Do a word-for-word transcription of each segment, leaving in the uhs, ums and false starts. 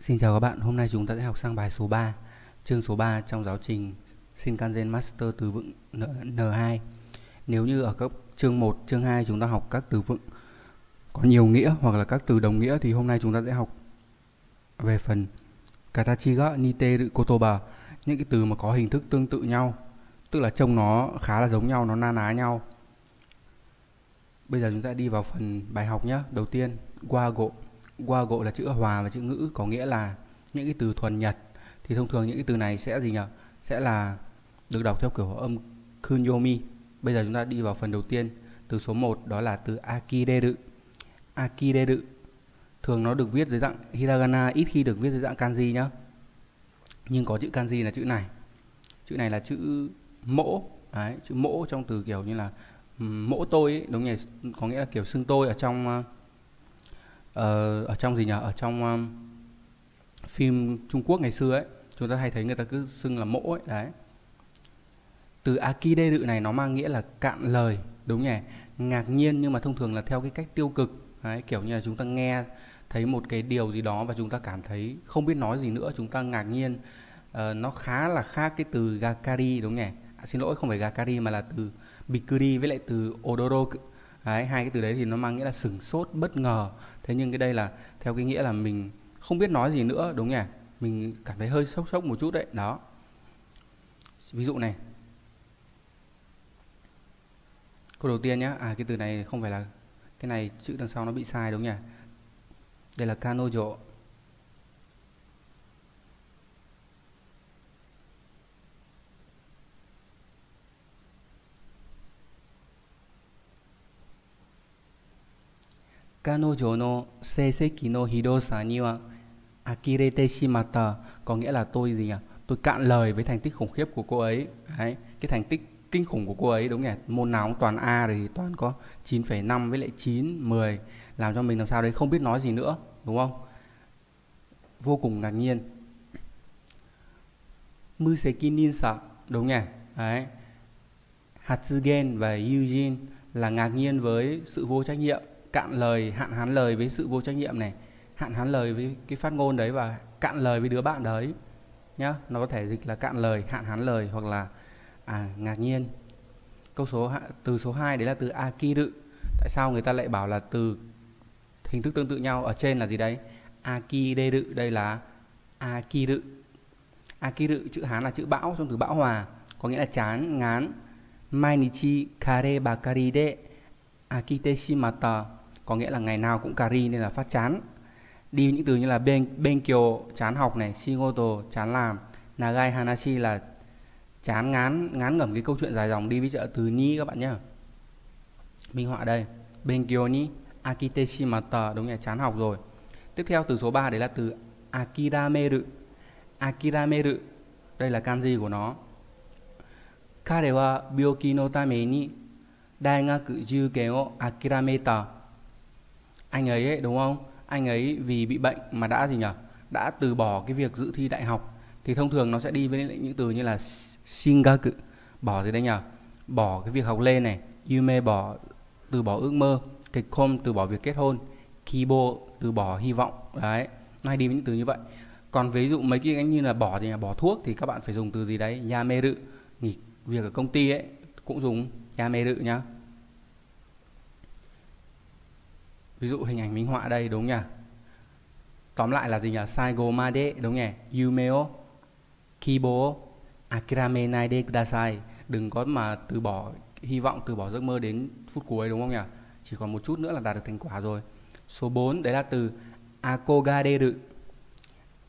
Xin chào các bạn, hôm nay chúng ta sẽ học sang bài số ba, chương số ba trong giáo trình Shin kanzen master từ vựng N hai. Nếu như ở các chương một, chương hai chúng ta học các từ vựng có nhiều nghĩa hoặc là các từ đồng nghĩa thì hôm nay chúng ta sẽ học về phần katachi ga niteru kotoba, những cái từ mà có hình thức tương tự nhau, tức là trông nó khá là giống nhau, nó na ná nhau. Bây giờ chúng ta đi vào phần bài học nhé. Đầu tiên, wago. Wago là chữ hòa và chữ ngữ, có nghĩa là những cái từ thuần Nhật. Thì thông thường những cái từ này sẽ gì nhỉ? Sẽ là được đọc theo kiểu âm kunyomi. Bây giờ chúng ta đi vào phần đầu tiên, từ số một, đó là từ Akideru. Akideru thường nó được viết dưới dạng hiragana, ít khi được viết dưới dạng kanji nhá. Nhưng có chữ kanji là chữ này. Chữ này là chữ mỗ. Đấy, chữ mỗ trong từ kiểu như là mỗ tôi ấy, đúng nhỉ? Có nghĩa là kiểu xưng tôi ở trong Ờ, ở trong gì nhỉ? Ở trong um, phim Trung Quốc ngày xưa ấy, chúng ta hay thấy người ta cứ xưng là mỗ ấy, đấy. Từ Akideru này nó mang nghĩa là cạn lời, đúng nhỉ? Ngạc nhiên, nhưng mà thông thường là theo cái cách tiêu cực. Đấy, kiểu như là chúng ta nghe thấy một cái điều gì đó và chúng ta cảm thấy không biết nói gì nữa, chúng ta ngạc nhiên. Ờ, nó khá là khác cái từ gakkari, đúng nhỉ? À, xin lỗi, không phải gakkari mà là từ bikuri với lại từ odoroku. Đấy, hai cái từ đấy thì nó mang nghĩa là sửng sốt, bất ngờ. Thế nhưng cái đây là theo cái nghĩa là mình không biết nói gì nữa, đúng nhỉ? Mình cảm thấy hơi sốc sốc một chút đấy, đó. Ví dụ này, câu đầu tiên nhá. À, cái từ này không phải là, cái này chữ đằng sau nó bị sai, đúng nhỉ? Đây là kanojo. Kanojo no seiseki no hidosa ni wa akirete shimatta, có nghĩa là tôi gì nhỉ? Tôi cạn lời với thành tích khủng khiếp của cô ấy. Đấy, cái thành tích kinh khủng của cô ấy, đúng nhỉ? Môn nào cũng toàn A thì toàn có chín phẩy năm với lại chín, mười, làm cho mình làm sao đấy không biết nói gì nữa, đúng không? Vô cùng ngạc nhiên. Museki ninsa, đúng nhỉ? Đấy. Hatsugen và Yujin là ngạc nhiên với sự vô trách nhiệm, cạn lời, hạn hán lời với sự vô trách nhiệm này, hạn hán lời với cái phát ngôn đấy và cạn lời với đứa bạn đấy nhá. Nó có thể dịch là cạn lời, hạn hán lời hoặc là à, ngạc nhiên. Câu số từ số hai đấy là từ Akiru. Tại sao người ta lại bảo là từ hình thức tương tự nhau? Ở trên là gì đấy? Akideru, đây là Akiru. Akiru chữ Hán là chữ bão, trong từ bão hòa, có nghĩa là chán, ngán. Mainichi kare bakari de akiteshimata, có nghĩa là ngày nào cũng kari nên là phát chán. Đi những từ như là ben benkyo, chán học này, shigoto, chán làm, nagai hanashi là chán ngán, ngán ngẩm cái câu chuyện dài dòng. Đi với trợ từ ni các bạn nhá. Minh họa đây, benkyo ni akiteshimata, đúng là chán học rồi. Tiếp theo từ số ba đấy là từ Akirameru. Akirameru, đây là kanji của nó. Kare wa byoki no tame ni daingaku kyuke o akirameta. Anh ấy, ấy đúng không? Anh ấy vì bị bệnh mà đã gì nhỉ? Đã từ bỏ cái việc dự thi đại học. Thì thông thường nó sẽ đi với những từ như là shingaku, bỏ gì đấy nhỉ? Bỏ cái việc học lên này, yume bỏ, từ bỏ ước mơ, kekkon từ bỏ việc kết hôn, kibo từ bỏ hy vọng. Đấy, nó hay đi với những từ như vậy. Còn ví dụ mấy cái như là bỏ gì nhỉ? Bỏ thuốc thì các bạn phải dùng từ gì đấy? Yameru, nghỉ việc ở công ty ấy cũng dùng yameru nhá. Ví dụ hình ảnh minh họa đây, đúng nhỉ? Tóm lại là gì nhỉ? Saigo made, đúng nhỉ? Yume o kibo o akirame nai de kudasai. Đừng có mà từ bỏ hy vọng, từ bỏ giấc mơ đến phút cuối, đúng không nhỉ? Chỉ còn một chút nữa là đạt được thành quả rồi. Số bốn đấy là từ Akogareru.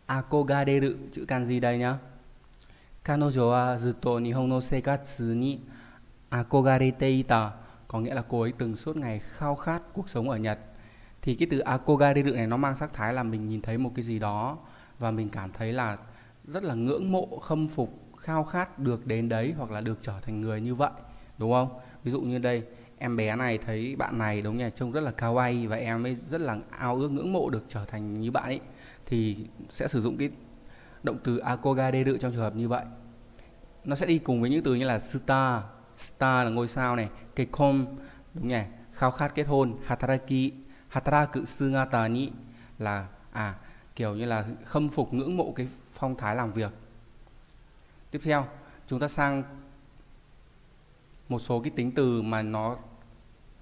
Akogareru chữ kanji đây nhá. Kanojo wa zutto nihon no seikatsu ni akogareteita, có nghĩa là cô ấy từng suốt ngày khao khát cuộc sống ở Nhật. Thì cái từ Akogareru này nó mang sắc thái là mình nhìn thấy một cái gì đó và mình cảm thấy là rất là ngưỡng mộ, khâm phục, khao khát được đến đấy hoặc là được trở thành người như vậy, đúng không? Ví dụ như đây, em bé này thấy bạn này, đúng nhỉ, trông rất là kawaii và em ấy rất là ao ước, ngưỡng mộ được trở thành như bạn ấy, thì sẽ sử dụng cái động từ Akogareru trong trường hợp như vậy. Nó sẽ đi cùng với những từ như là star, star là ngôi sao này, kekkon, đúng nhỉ, khao khát kết hôn, hataraki, hataraku sugata ni là à, kiểu như là khâm phục, ngưỡng mộ cái phong thái làm việc. Tiếp theo chúng ta sang một số cái tính từ mà nó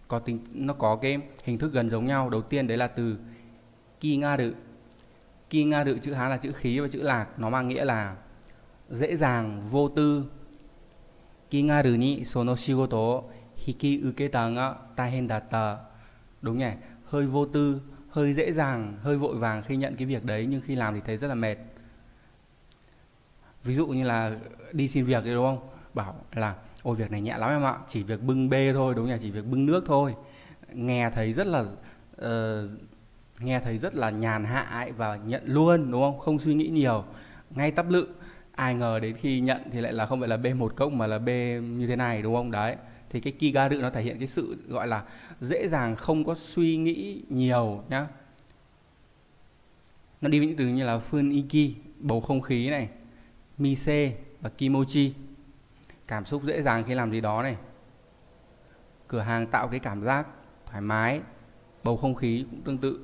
có tính nó có cái hình thức gần giống nhau. Đầu tiên đấy là từ kimagure. Kimagure chữ Hán là chữ khí và chữ lạc, nó mang nghĩa là dễ dàng, vô tư. Kimagure ni sono shigoto hiki uketa ga taihen datta. Đúng nhỉ? Hơi vô tư, hơi dễ dàng, hơi vội vàng khi nhận cái việc đấy, nhưng khi làm thì thấy rất là mệt. Ví dụ như là đi xin việc đấy, đúng không? Bảo là ôi việc này nhẹ lắm em ạ, chỉ việc bưng bê thôi, đúng nhỉ? Chỉ việc bưng nước thôi. Nghe thấy rất là uh, nghe thấy rất là nhàn hạ ấy, và nhận luôn, đúng không? Không suy nghĩ nhiều, ngay tắp lự. Ai ngờ đến khi nhận thì lại là không phải là bê một cốc mà là bê như thế này, đúng không? Đấy. Thì cái kigaru nó thể hiện cái sự gọi là dễ dàng, không có suy nghĩ nhiều nhá. Nó đi với những từ như là funiki, bầu không khí này, mise và kimochi, cảm xúc dễ dàng khi làm gì đó này. Cửa hàng tạo cái cảm giác thoải mái, bầu không khí cũng tương tự.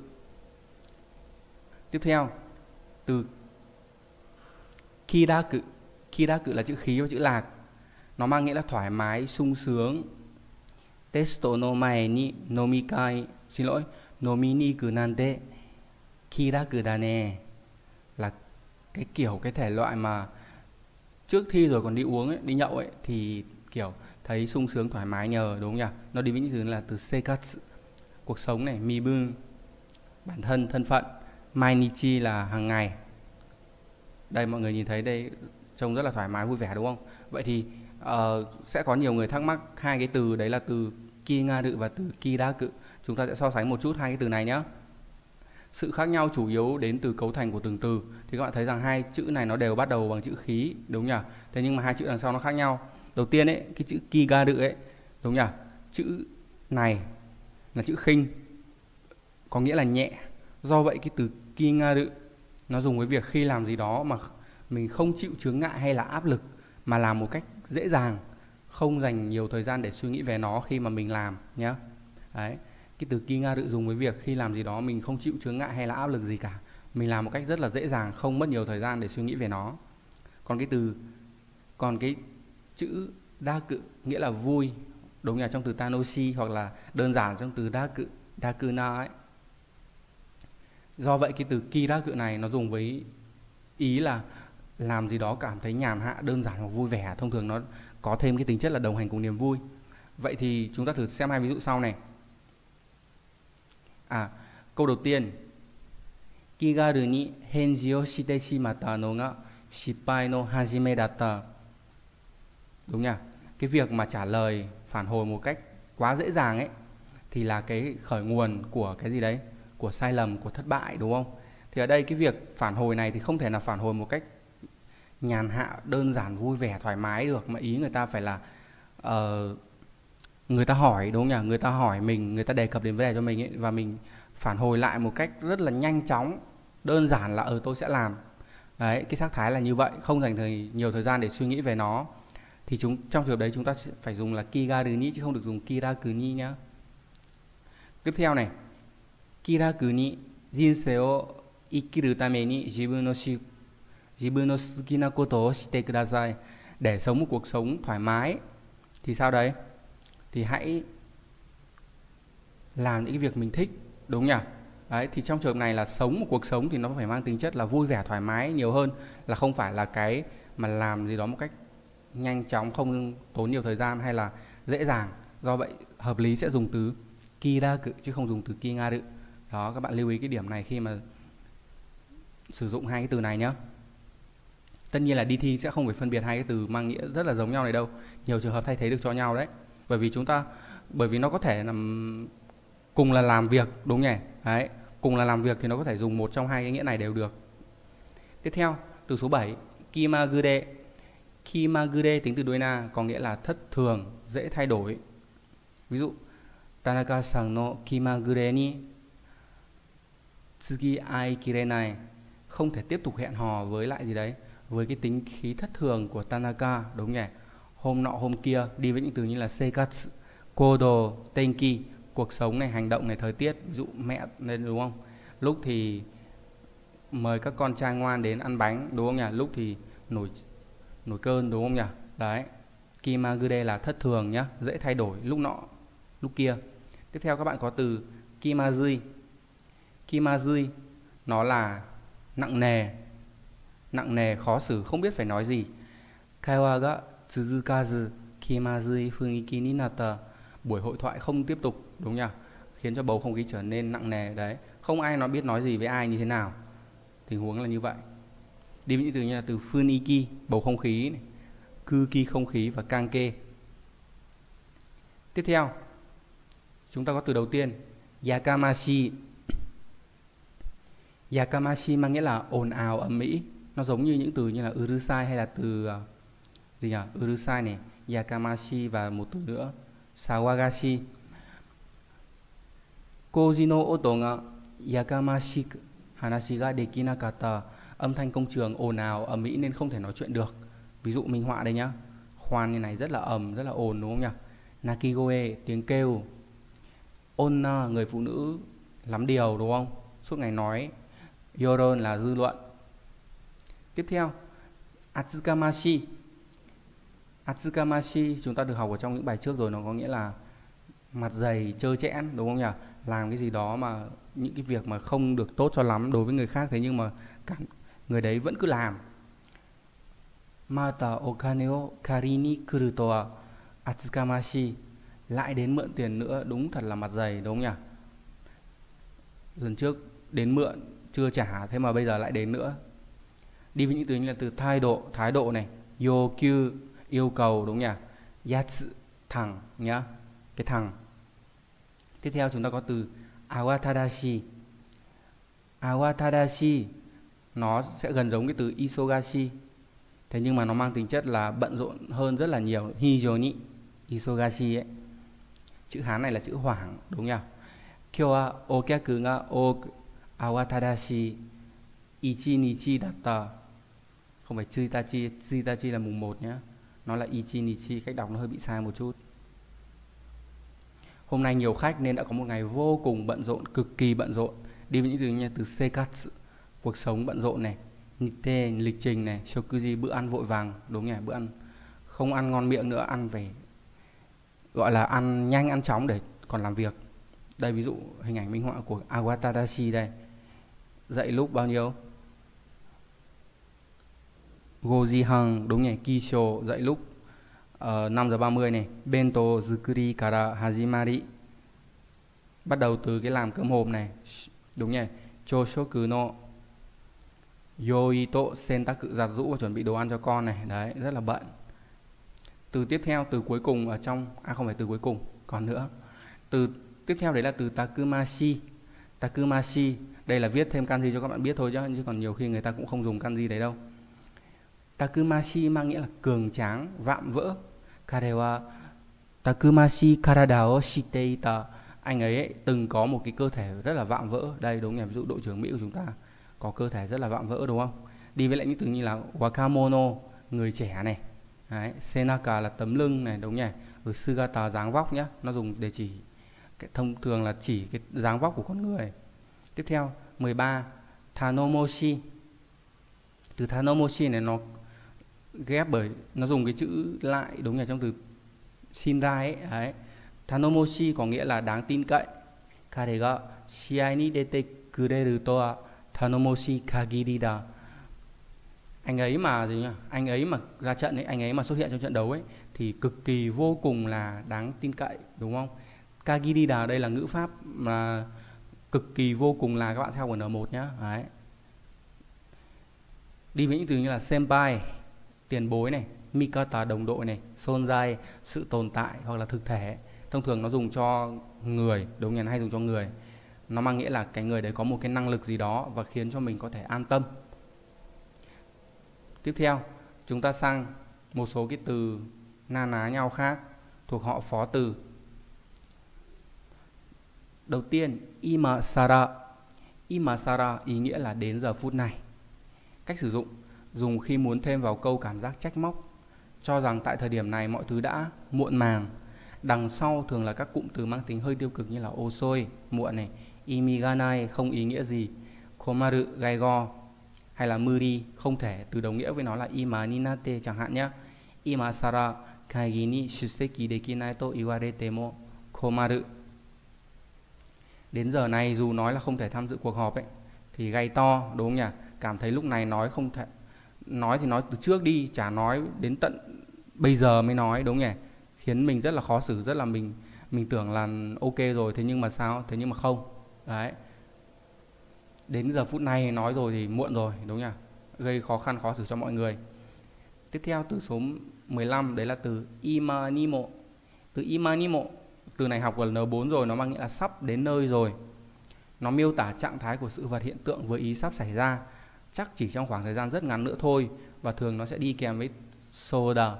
Tiếp theo, từ kiraku. Kiraku là chữ khí và chữ lạc, nó mang nghĩa là thoải mái, sung sướng. Testo no mae ni nomikai, xin lỗi, nomi ni ku nante kiraku da ne, là cái kiểu cái thể loại mà trước thi rồi còn đi uống ấy, đi nhậu ấy, thì kiểu thấy sung sướng, thoải mái nhờ, đúng không nhỉ? Nó đi với những thứ là từ seikatsu, cuộc sống này, mibun, bản thân, thân phận, mainichi là hàng ngày. Đây mọi người nhìn thấy đây trông rất là thoải mái, vui vẻ, đúng không? Vậy thì Uh, sẽ có nhiều người thắc mắc hai cái từ đấy là từ kimagure và từ kiraku. Chúng ta sẽ so sánh một chút hai cái từ này nhé. Sự khác nhau chủ yếu đến từ cấu thành của từng từ. Thì các bạn thấy rằng hai chữ này nó đều bắt đầu bằng chữ khí, đúng nhỉ? Thế nhưng mà hai chữ đằng sau nó khác nhau. Đầu tiên ấy, cái chữ kimagure ấy, đúng nhỉ? Chữ này là chữ khinh, có nghĩa là nhẹ. Do vậy cái từ kimagure nó dùng với việc khi làm gì đó mà mình không chịu chướng ngại hay là áp lực, mà làm một cách dễ dàng, không dành nhiều thời gian để suy nghĩ về nó khi mà mình làm nhé. Đấy, cái từ kimagure dùng với việc khi làm gì đó mình không chịu chướng ngại hay là áp lực gì cả, mình làm một cách rất là dễ dàng, không mất nhiều thời gian để suy nghĩ về nó. Còn cái từ còn cái chữ daku nghĩa là vui, đúng là trong từ tanomoshi, hoặc là đơn giản trong từ daku, dakuna ấy. Do vậy cái từ kiraku này nó dùng với ý là làm gì đó cảm thấy nhàn hạ, đơn giản hoặc vui vẻ. Thông thường nó có thêm cái tính chất là đồng hành cùng niềm vui. Vậy thì chúng ta thử xem hai ví dụ sau này. À, câu đầu tiên, kigaru ni henji o shite shimata no ga shippai no hajime datta. Đúng nhỉ? Cái việc mà trả lời, phản hồi một cách quá dễ dàng ấy thì là cái khởi nguồn của cái gì đấy, của sai lầm, của thất bại, đúng không? Thì ở đây cái việc phản hồi này thì không thể là phản hồi một cách nhàn hạ, đơn giản, vui vẻ, thoải mái được, mà ý người ta phải là uh, người ta hỏi, đúng không nhỉ? Người ta hỏi mình, người ta đề cập đến vấn đề cho mình ấy, và mình phản hồi lại một cách rất là nhanh chóng, đơn giản là ờ ừ, tôi sẽ làm. Đấy, cái sắc thái là như vậy, không dành thời, nhiều thời gian để suy nghĩ về nó. Thì chúng trong trường hợp đấy chúng ta phải dùng là kigaru ni chứ không được dùng kiraku ni nhá. Tiếp theo này, kiraku ni jinsei o ikiru tame ni jibun no shi Jibun no suki na koto o shite kudasai. Để sống một cuộc sống thoải mái thì sao đấy? Thì hãy làm những cái việc mình thích, đúng nhỉ? Đấy, thì trong trường hợp này là sống một cuộc sống thì nó phải mang tính chất là vui vẻ, thoải mái nhiều hơn, là không phải là cái mà làm gì đó một cách nhanh chóng, không tốn nhiều thời gian hay là dễ dàng. Do vậy hợp lý sẽ dùng từ kiraku chứ không dùng từ kimagure. Đó, các bạn lưu ý cái điểm này khi mà sử dụng hai cái từ này nhé. Tất nhiên là đi thi sẽ không phải phân biệt hai cái từ mang nghĩa rất là giống nhau này đâu. Nhiều trường hợp thay thế được cho nhau đấy. Bởi vì chúng ta bởi vì nó có thể làm cùng là làm việc, đúng nhỉ? Đấy, cùng là làm việc thì nó có thể dùng một trong hai cái nghĩa này đều được. Tiếp theo, từ số bảy, kimagure. Kimagure tính từ đuôi na có nghĩa là thất thường, dễ thay đổi. Ví dụ, Tanaka-san no kimagure ni tsugi ai kirenai, không thể tiếp tục hẹn hò với lại gì đấy, với cái tính khí thất thường của Tanaka, đúng nhỉ? Hôm nọ hôm kia, đi với những từ như là seikatsu, kodo, tenki, cuộc sống này, hành động này, thời tiết, ví dụ mẹ, đúng không? Lúc thì mời các con trai ngoan đến ăn bánh, đúng không nhỉ? Lúc thì nổi nổi cơn, đúng không nhỉ? Đấy, kimagure là thất thường nhá, dễ thay đổi, lúc nọ lúc kia. Tiếp theo các bạn có từ kimazui. Kimazui nó là nặng nề, nặng nề, khó xử, không biết phải nói gì. Kaiwa ga tsuzukazu kimazui fungiki ni nata. Buổi hội thoại không tiếp tục, đúng nhỉ? Khiến cho bầu không khí trở nên nặng nề đấy, không ai nó biết nói gì với ai như thế nào. Tình huống là như vậy. Đi với những từ như là từ funiki, bầu không khí này, kuki, không khí, và kanke. Tiếp theo, chúng ta có từ đầu tiên, Yakamashi. Yakamashi mang nghĩa là ồn ào, ầm ĩ. Nó giống như những từ như là urusai hay là từ gì nhỉ? Urusai này, Yakamashi và một từ nữa, Sawagashi. Koji no oto ga yakamashiku hanashi ga dekinakata. Âm thanh công trường ồn ào, ầm ĩ nên không thể nói chuyện được. Ví dụ minh họa đây nhá, khoan như này rất là ầm, rất là ồn, đúng không nhỉ? Nakigoe, tiếng kêu. Onna, người phụ nữ lắm điều, đúng không? Suốt ngày nói. Yoron là dư luận. Tiếp theo, Atsukamashi. Atsukamashi chúng ta được học ở trong những bài trước rồi, nó có nghĩa là mặt dày, trơ trẽn, đúng không nhỉ? Làm cái gì đó mà những cái việc mà không được tốt cho lắm đối với người khác, thế nhưng mà cả người đấy vẫn cứ làm. Mata okane o kari ni kuru to wa atsukamashi. Lại đến mượn tiền nữa, đúng thật là mặt dày, đúng không nhỉ? Lần trước đến mượn chưa trả, thế mà bây giờ lại đến nữa. Đi với những từ như là từ thái độ, thái độ này, yokyu, yêu cầu, đúng không nhỉ? Yatsu, thằng nhá, cái thằng. Tiếp theo chúng ta có từ Awatadashi. Awatadashi nó sẽ gần giống cái từ Isogashi, thế nhưng mà nó mang tính chất là bận rộn hơn rất là nhiều. Hijoni Isogashi ấy. Chữ Hán này là chữ hoảng, đúng nhỉ? Kyo wa okyaku ga oku awatadashi ichinichi datta. Không phải chitachi, chitachi là mùng một nhá. Nó là ichinichi, cách đọc nó hơi bị sai một chút. Hôm nay nhiều khách nên đã có một ngày vô cùng bận rộn, cực kỳ bận rộn. Đi với những từ như từ sekatsu, cuộc sống bận rộn này, nite, lịch trình này, shokuji, bữa ăn vội vàng, đúng nhỉ? Bữa ăn không ăn ngon miệng nữa, ăn phải gọi là ăn nhanh, ăn chóng để còn làm việc. Đây ví dụ hình ảnh minh họa của Awatadashi đây. Dậy lúc bao nhiêu? Gojihan, đúng nhỉ? Kisho, dậy lúc Uh, năm giờ ba mươi này. Bento zukuri kara hajimari, bắt đầu từ cái làm cơm hộp này, đúng nhỉ? Choshoku no yoito sentaku, giặt rũ và chuẩn bị đồ ăn cho con này. Đấy, rất là bận. Từ tiếp theo, từ cuối cùng ở trong, à không phải từ cuối cùng, còn nữa. Từ tiếp theo đấy là từ takumashi. Takumashi, đây là viết thêm kanji cho các bạn biết thôi chứ, chứ còn nhiều khi người ta cũng không dùng kanji đấy đâu. Takumashi mang nghĩa là cường tráng, vạm vỡ. Karewa takumashi karada o shiteita. Anh ấy, ấy từng có một cái cơ thể rất là vạm vỡ. Đây đúng nhỉ, ví dụ đội trưởng Mỹ của chúng ta có cơ thể rất là vạm vỡ, đúng không? Đi với lại những từ như là wakamono, người trẻ này. Đấy, senaka là tấm lưng này, đúng nhỉ? Rồi sugata, dáng vóc nhá, nó dùng để chỉ cái thông thường là chỉ cái dáng vóc của con người. Tiếp theo, mười ba tanomoshi. Từ tanomoshi này nó ghép bởi nó dùng cái chữ lại, đúng nhỉ, trong từ shinrai ấy. Đấy. Tanomoshi có nghĩa là đáng tin cậy. Kare ga shiai ni detekureru to tanomoshi kagiri da. Anh ấy mà gì nhỉ? Anh ấy mà ra trận ấy, anh ấy mà xuất hiện trong trận đấu ấy thì cực kỳ vô cùng là đáng tin cậy, đúng không? Kagiri da đây là ngữ pháp mà cực kỳ vô cùng là, các bạn theo của en một nhá. Đấy. Đi với những từ như là senpai, tiền bối này, mikata, đồng đội này, sonzai, sự tồn tại hoặc là thực thể. Thông thường nó dùng cho người, đúng nhỉ, hay dùng cho người. Nó mang nghĩa là cái người đấy có một cái năng lực gì đó và khiến cho mình có thể an tâm. Tiếp theo, chúng ta sang một số cái từ na ná nhau khác thuộc họ phó từ. Đầu tiên, imasara. Imasara ý nghĩa là đến giờ phút này. Cách sử dụng, dùng khi muốn thêm vào câu cảm giác trách móc, cho rằng tại thời điểm này mọi thứ đã muộn màng. Đằng sau thường là các cụm từ mang tính hơi tiêu cực như là osoi, muộn này, imiganai, không ý nghĩa gì, komaru gaigo hay là muri không thể từ đồng nghĩa với nó là imani nate chẳng hạn nhé. Imasara kaigi ni shuseki dekinai to iwarete mo komaru. Đến giờ này dù nói là không thể tham dự cuộc họp ấy thì gay to đúng không nhỉ? Cảm thấy lúc này nói không thể nói thì nói từ trước đi, chả nói đến tận bây giờ mới nói đúng không nhỉ? Khiến mình rất là khó xử, rất là mình mình tưởng là ok rồi, thế nhưng mà sao? Thế nhưng mà không. Đấy. Đến giờ phút này nói rồi thì muộn rồi đúng không nhỉ? Gây khó khăn khó xử cho mọi người. Tiếp theo từ số mười lăm đấy là từ Imanimo. Từ Imanimo, từ này học ở N bốn rồi, nó mang nghĩa là sắp đến nơi rồi. Nó miêu tả trạng thái của sự vật hiện tượng với ý sắp xảy ra, chắc chỉ trong khoảng thời gian rất ngắn nữa thôi, và thường nó sẽ đi kèm với soda.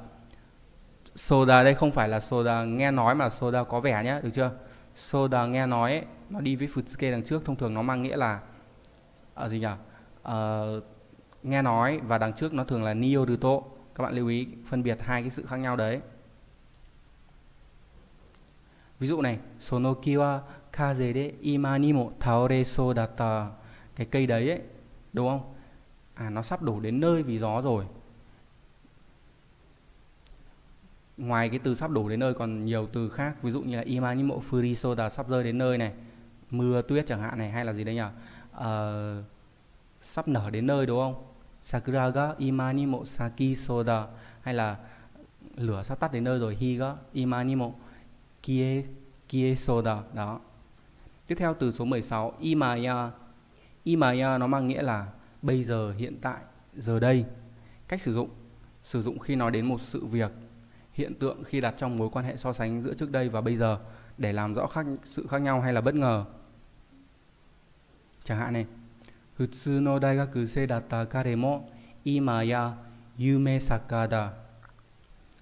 Soda đây không phải là soda nghe nói mà là soda có vẻ nhé, được chưa? Soda nghe nói ấy, nó đi với futsuke đằng trước, thông thường nó mang nghĩa là à, gì nhỉ? À, nghe nói, và đằng trước nó thường là nioruto. Các bạn lưu ý phân biệt hai cái sự khác nhau đấy. Ví dụ này, sonoki wa kaze de imanimo taore so datta. Cái cây đấy ấy, đúng không? À, nó sắp đổ đến nơi vì gió rồi. Ngoài cái từ sắp đổ đến nơi còn nhiều từ khác, ví dụ như là imanimo furi soda, sắp rơi đến nơi này, mưa tuyết chẳng hạn này, hay là gì đấy nhỉ? Ờ, sắp nở đến nơi đúng không? Sakura ga imanimo saki soda, hay là lửa sắp tắt đến nơi rồi, hi ga imanimo kie kie soda đó. Tiếp theo từ số mười sáu Imaya. Imaya nó mang nghĩa là bây giờ, hiện tại, giờ đây. Cách sử dụng: sử dụng khi nói đến một sự việc, hiện tượng khi đặt trong mối quan hệ so sánh giữa trước đây và bây giờ để làm rõ khác, sự khác nhau hay là bất ngờ. Chẳng hạn này, Futsu no daigaku sei datta kare mo imaya yume sakada.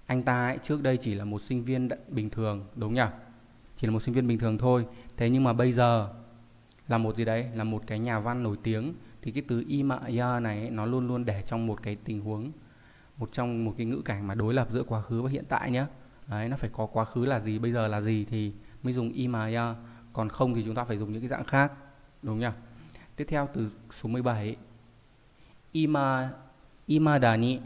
Anh ta ấy, trước đây chỉ là một sinh viên bình thường, đúng nhỉ? Chỉ là một sinh viên bình thường thôi. Thế nhưng mà bây giờ là một gì đấy, là một cái nhà văn nổi tiếng. Thì cái từ imaya này ấy, nó luôn luôn để trong một cái tình huống, một trong một cái ngữ cảnh mà đối lập giữa quá khứ và hiện tại nhé. Đấy, nó phải có quá khứ là gì, bây giờ là gì thì mới dùng imaya. Còn không thì chúng ta phải dùng những cái dạng khác, đúng nhỉ? Tiếp theo từ số mười bảy Ima, Imadani.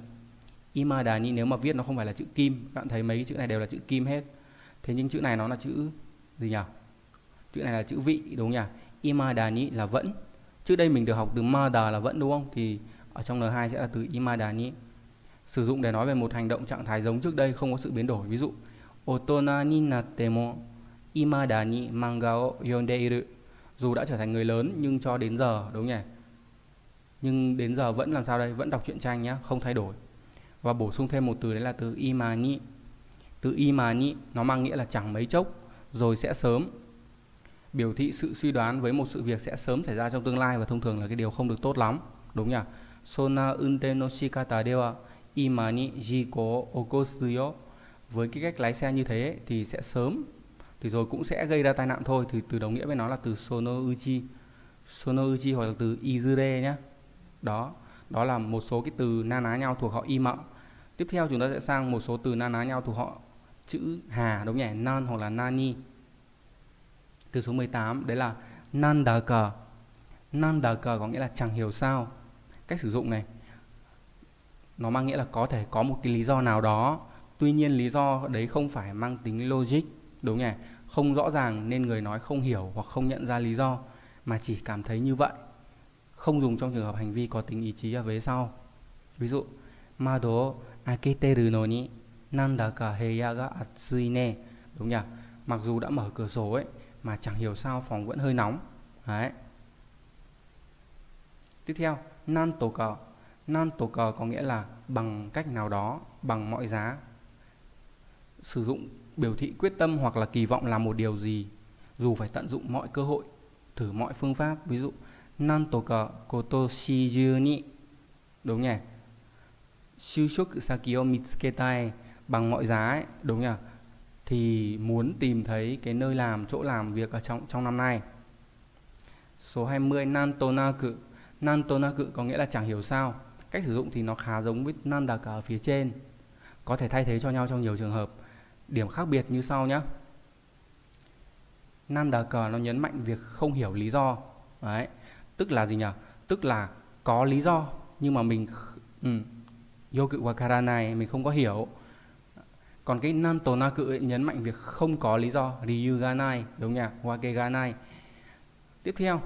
Imadani nếu mà viết nó không phải là chữ kim. Các bạn thấy mấy cái chữ này đều là chữ kim hết. Thế nhưng chữ này nó là chữ gì nhỉ? Chữ này là chữ vị đúng nhỉ? Imadani là vẫn. Trước đây mình được học từ mada là vẫn đúng không? Thì ở trong N hai sẽ là từ Imadani. Sử dụng để nói về một hành động trạng thái giống trước đây, không có sự biến đổi. Ví dụ Otona ni natte mo imadani manga o yondeiru. Dù đã trở thành người lớn nhưng cho đến giờ, đúng nhỉ? Nhưng đến giờ vẫn làm sao đây? Vẫn đọc truyện tranh nhé, không thay đổi. Và bổ sung thêm một từ đấy là từ imani. Từ imani nó mang nghĩa là chẳng mấy chốc, rồi sẽ sớm. Biểu thị sự suy đoán với một sự việc sẽ sớm xảy ra trong tương lai, và thông thường là cái điều không được tốt lắm, đúng nhỉ? Sona unte no shikata de wa imani jiko okosu yo. Với cái cách lái xe như thế thì sẽ sớm, thì rồi cũng sẽ gây ra tai nạn thôi. Thì từ đồng nghĩa với nó là từ sonouchi. Sonouchi hoặc là từ izure nhé. Đó, đó là một số cái từ na ná nhau thuộc họ ima. Tiếp theo chúng ta sẽ sang một số từ na ná nhau thuộc họ chữ hà, đúng nhỉ? Nan hoặc là nani. Từ số mười tám đấy là Nandaka. Nandaka có nghĩa là chẳng hiểu sao. Cách sử dụng này, nó mang nghĩa là có thể có một cái lý do nào đó, tuy nhiên lý do đấy không phải mang tính logic, đúng nhỉ? Không rõ ràng nên người nói không hiểu hoặc không nhận ra lý do mà chỉ cảm thấy như vậy. Không dùng trong trường hợp hành vi có tính ý chí ở vế sau. Ví dụ Mado aketeru no ni nandaka heya ga atsui ne, đúng nhỉ? Mặc dù đã mở cửa sổ ấy mà chẳng hiểu sao phòng vẫn hơi nóng. Đấy. Tiếp theo Nantoka. Nantoka có nghĩa là bằng cách nào đó, bằng mọi giá. Sử dụng biểu thị quyết tâm hoặc là kỳ vọng làm một điều gì, dù phải tận dụng mọi cơ hội, thử mọi phương pháp. Ví dụ Nantoka kotoshi ju ni, đúng nhỉ? Shushoku saki o mitsuketai, bằng mọi giá ấy, đúng nhỉ? Thì muốn tìm thấy cái nơi làm, chỗ làm việc ở trong trong năm nay. Số hai mươi Nantonaku. Nantonaku có nghĩa là chẳng hiểu sao. Cách sử dụng thì nó khá giống với Nandaka ở phía trên, có thể thay thế cho nhau trong nhiều trường hợp. Điểm khác biệt như sau nhé. Nandaka nó nhấn mạnh việc không hiểu lý do. Đấy, tức là gì nhỉ? tức là có lý do nhưng mà mình ừ, yoku wakara này mình không có hiểu. Còn cái Nantonaku nhấn mạnh việc không có lý do, ryu ga nai, đúng nhỉ? Wake ga nai. Tiếp theo,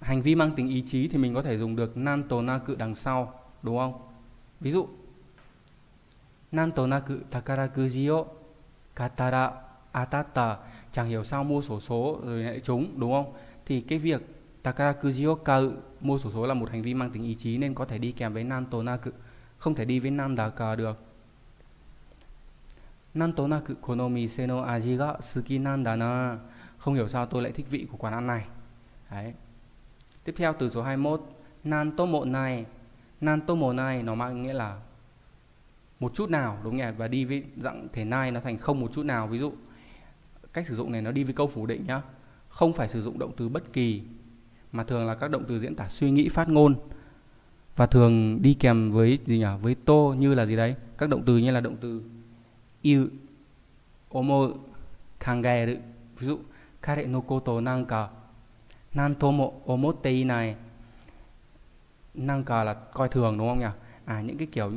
hành vi mang tính ý chí thì mình có thể dùng được Nantonaku đằng sau, đúng không? Ví dụ Nantonaku takarakuji o katara atata, chẳng hiểu sao mua xổ số rồi lại trúng, đúng không? Thì cái việc takarakuji o kau, mua xổ số là một hành vi mang tính ý chí nên có thể đi kèm với Nantonaku, không thể đi với Nandaka được. Nantonaku kono mise no aji ga suki nandana, không hiểu sao tôi lại thích vị của quán ăn này. Đấy. Tiếp theo từ số hai mươi mốt, Nantomo nai. Nantomo nai nó mang nghĩa là một chút nào, đúng nhỉ? Và đi với dạng thể nai nó thành không một chút nào. Ví dụ cách sử dụng này nó đi với câu phủ định nhá, không phải sử dụng động từ bất kỳ mà thường là các động từ diễn tả suy nghĩ phát ngôn và thường đi kèm với gì nhỉ? Với tô, như là gì đấy, các động từ như là động từ iu, omo, kangaeru. Ví dụ kare no koto nanka nantomo omotte inai. Nanka là coi thường, đúng không nhỉ? À, những cái kiểu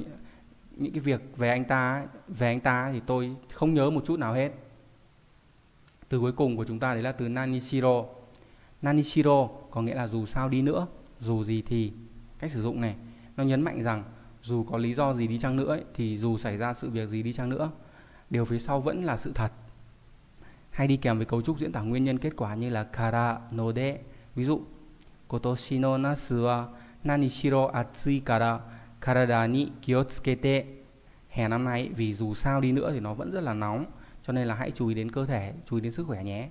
những cái việc về anh ta về anh ta thì tôi không nhớ một chút nào hết. Từ cuối cùng của chúng ta đấy là từ nanishiro. Nanishiro có nghĩa là dù sao đi nữa, dù gì thì. Cách sử dụng này nó nhấn mạnh rằng dù có lý do gì đi chăng nữa ấy, thì dù xảy ra sự việc gì đi chăng nữa, điều phía sau vẫn là sự thật. Hay đi kèm với cấu trúc diễn tả nguyên nhân kết quả như là kara no de. Ví dụ kotoshi no nasu wa nanishiro atsui kara karada ni kiotsukete. Hè năm nay vì dù sao đi nữa thì nó vẫn rất là nóng, cho nên là hãy chú ý đến cơ thể, chú ý đến sức khỏe nhé.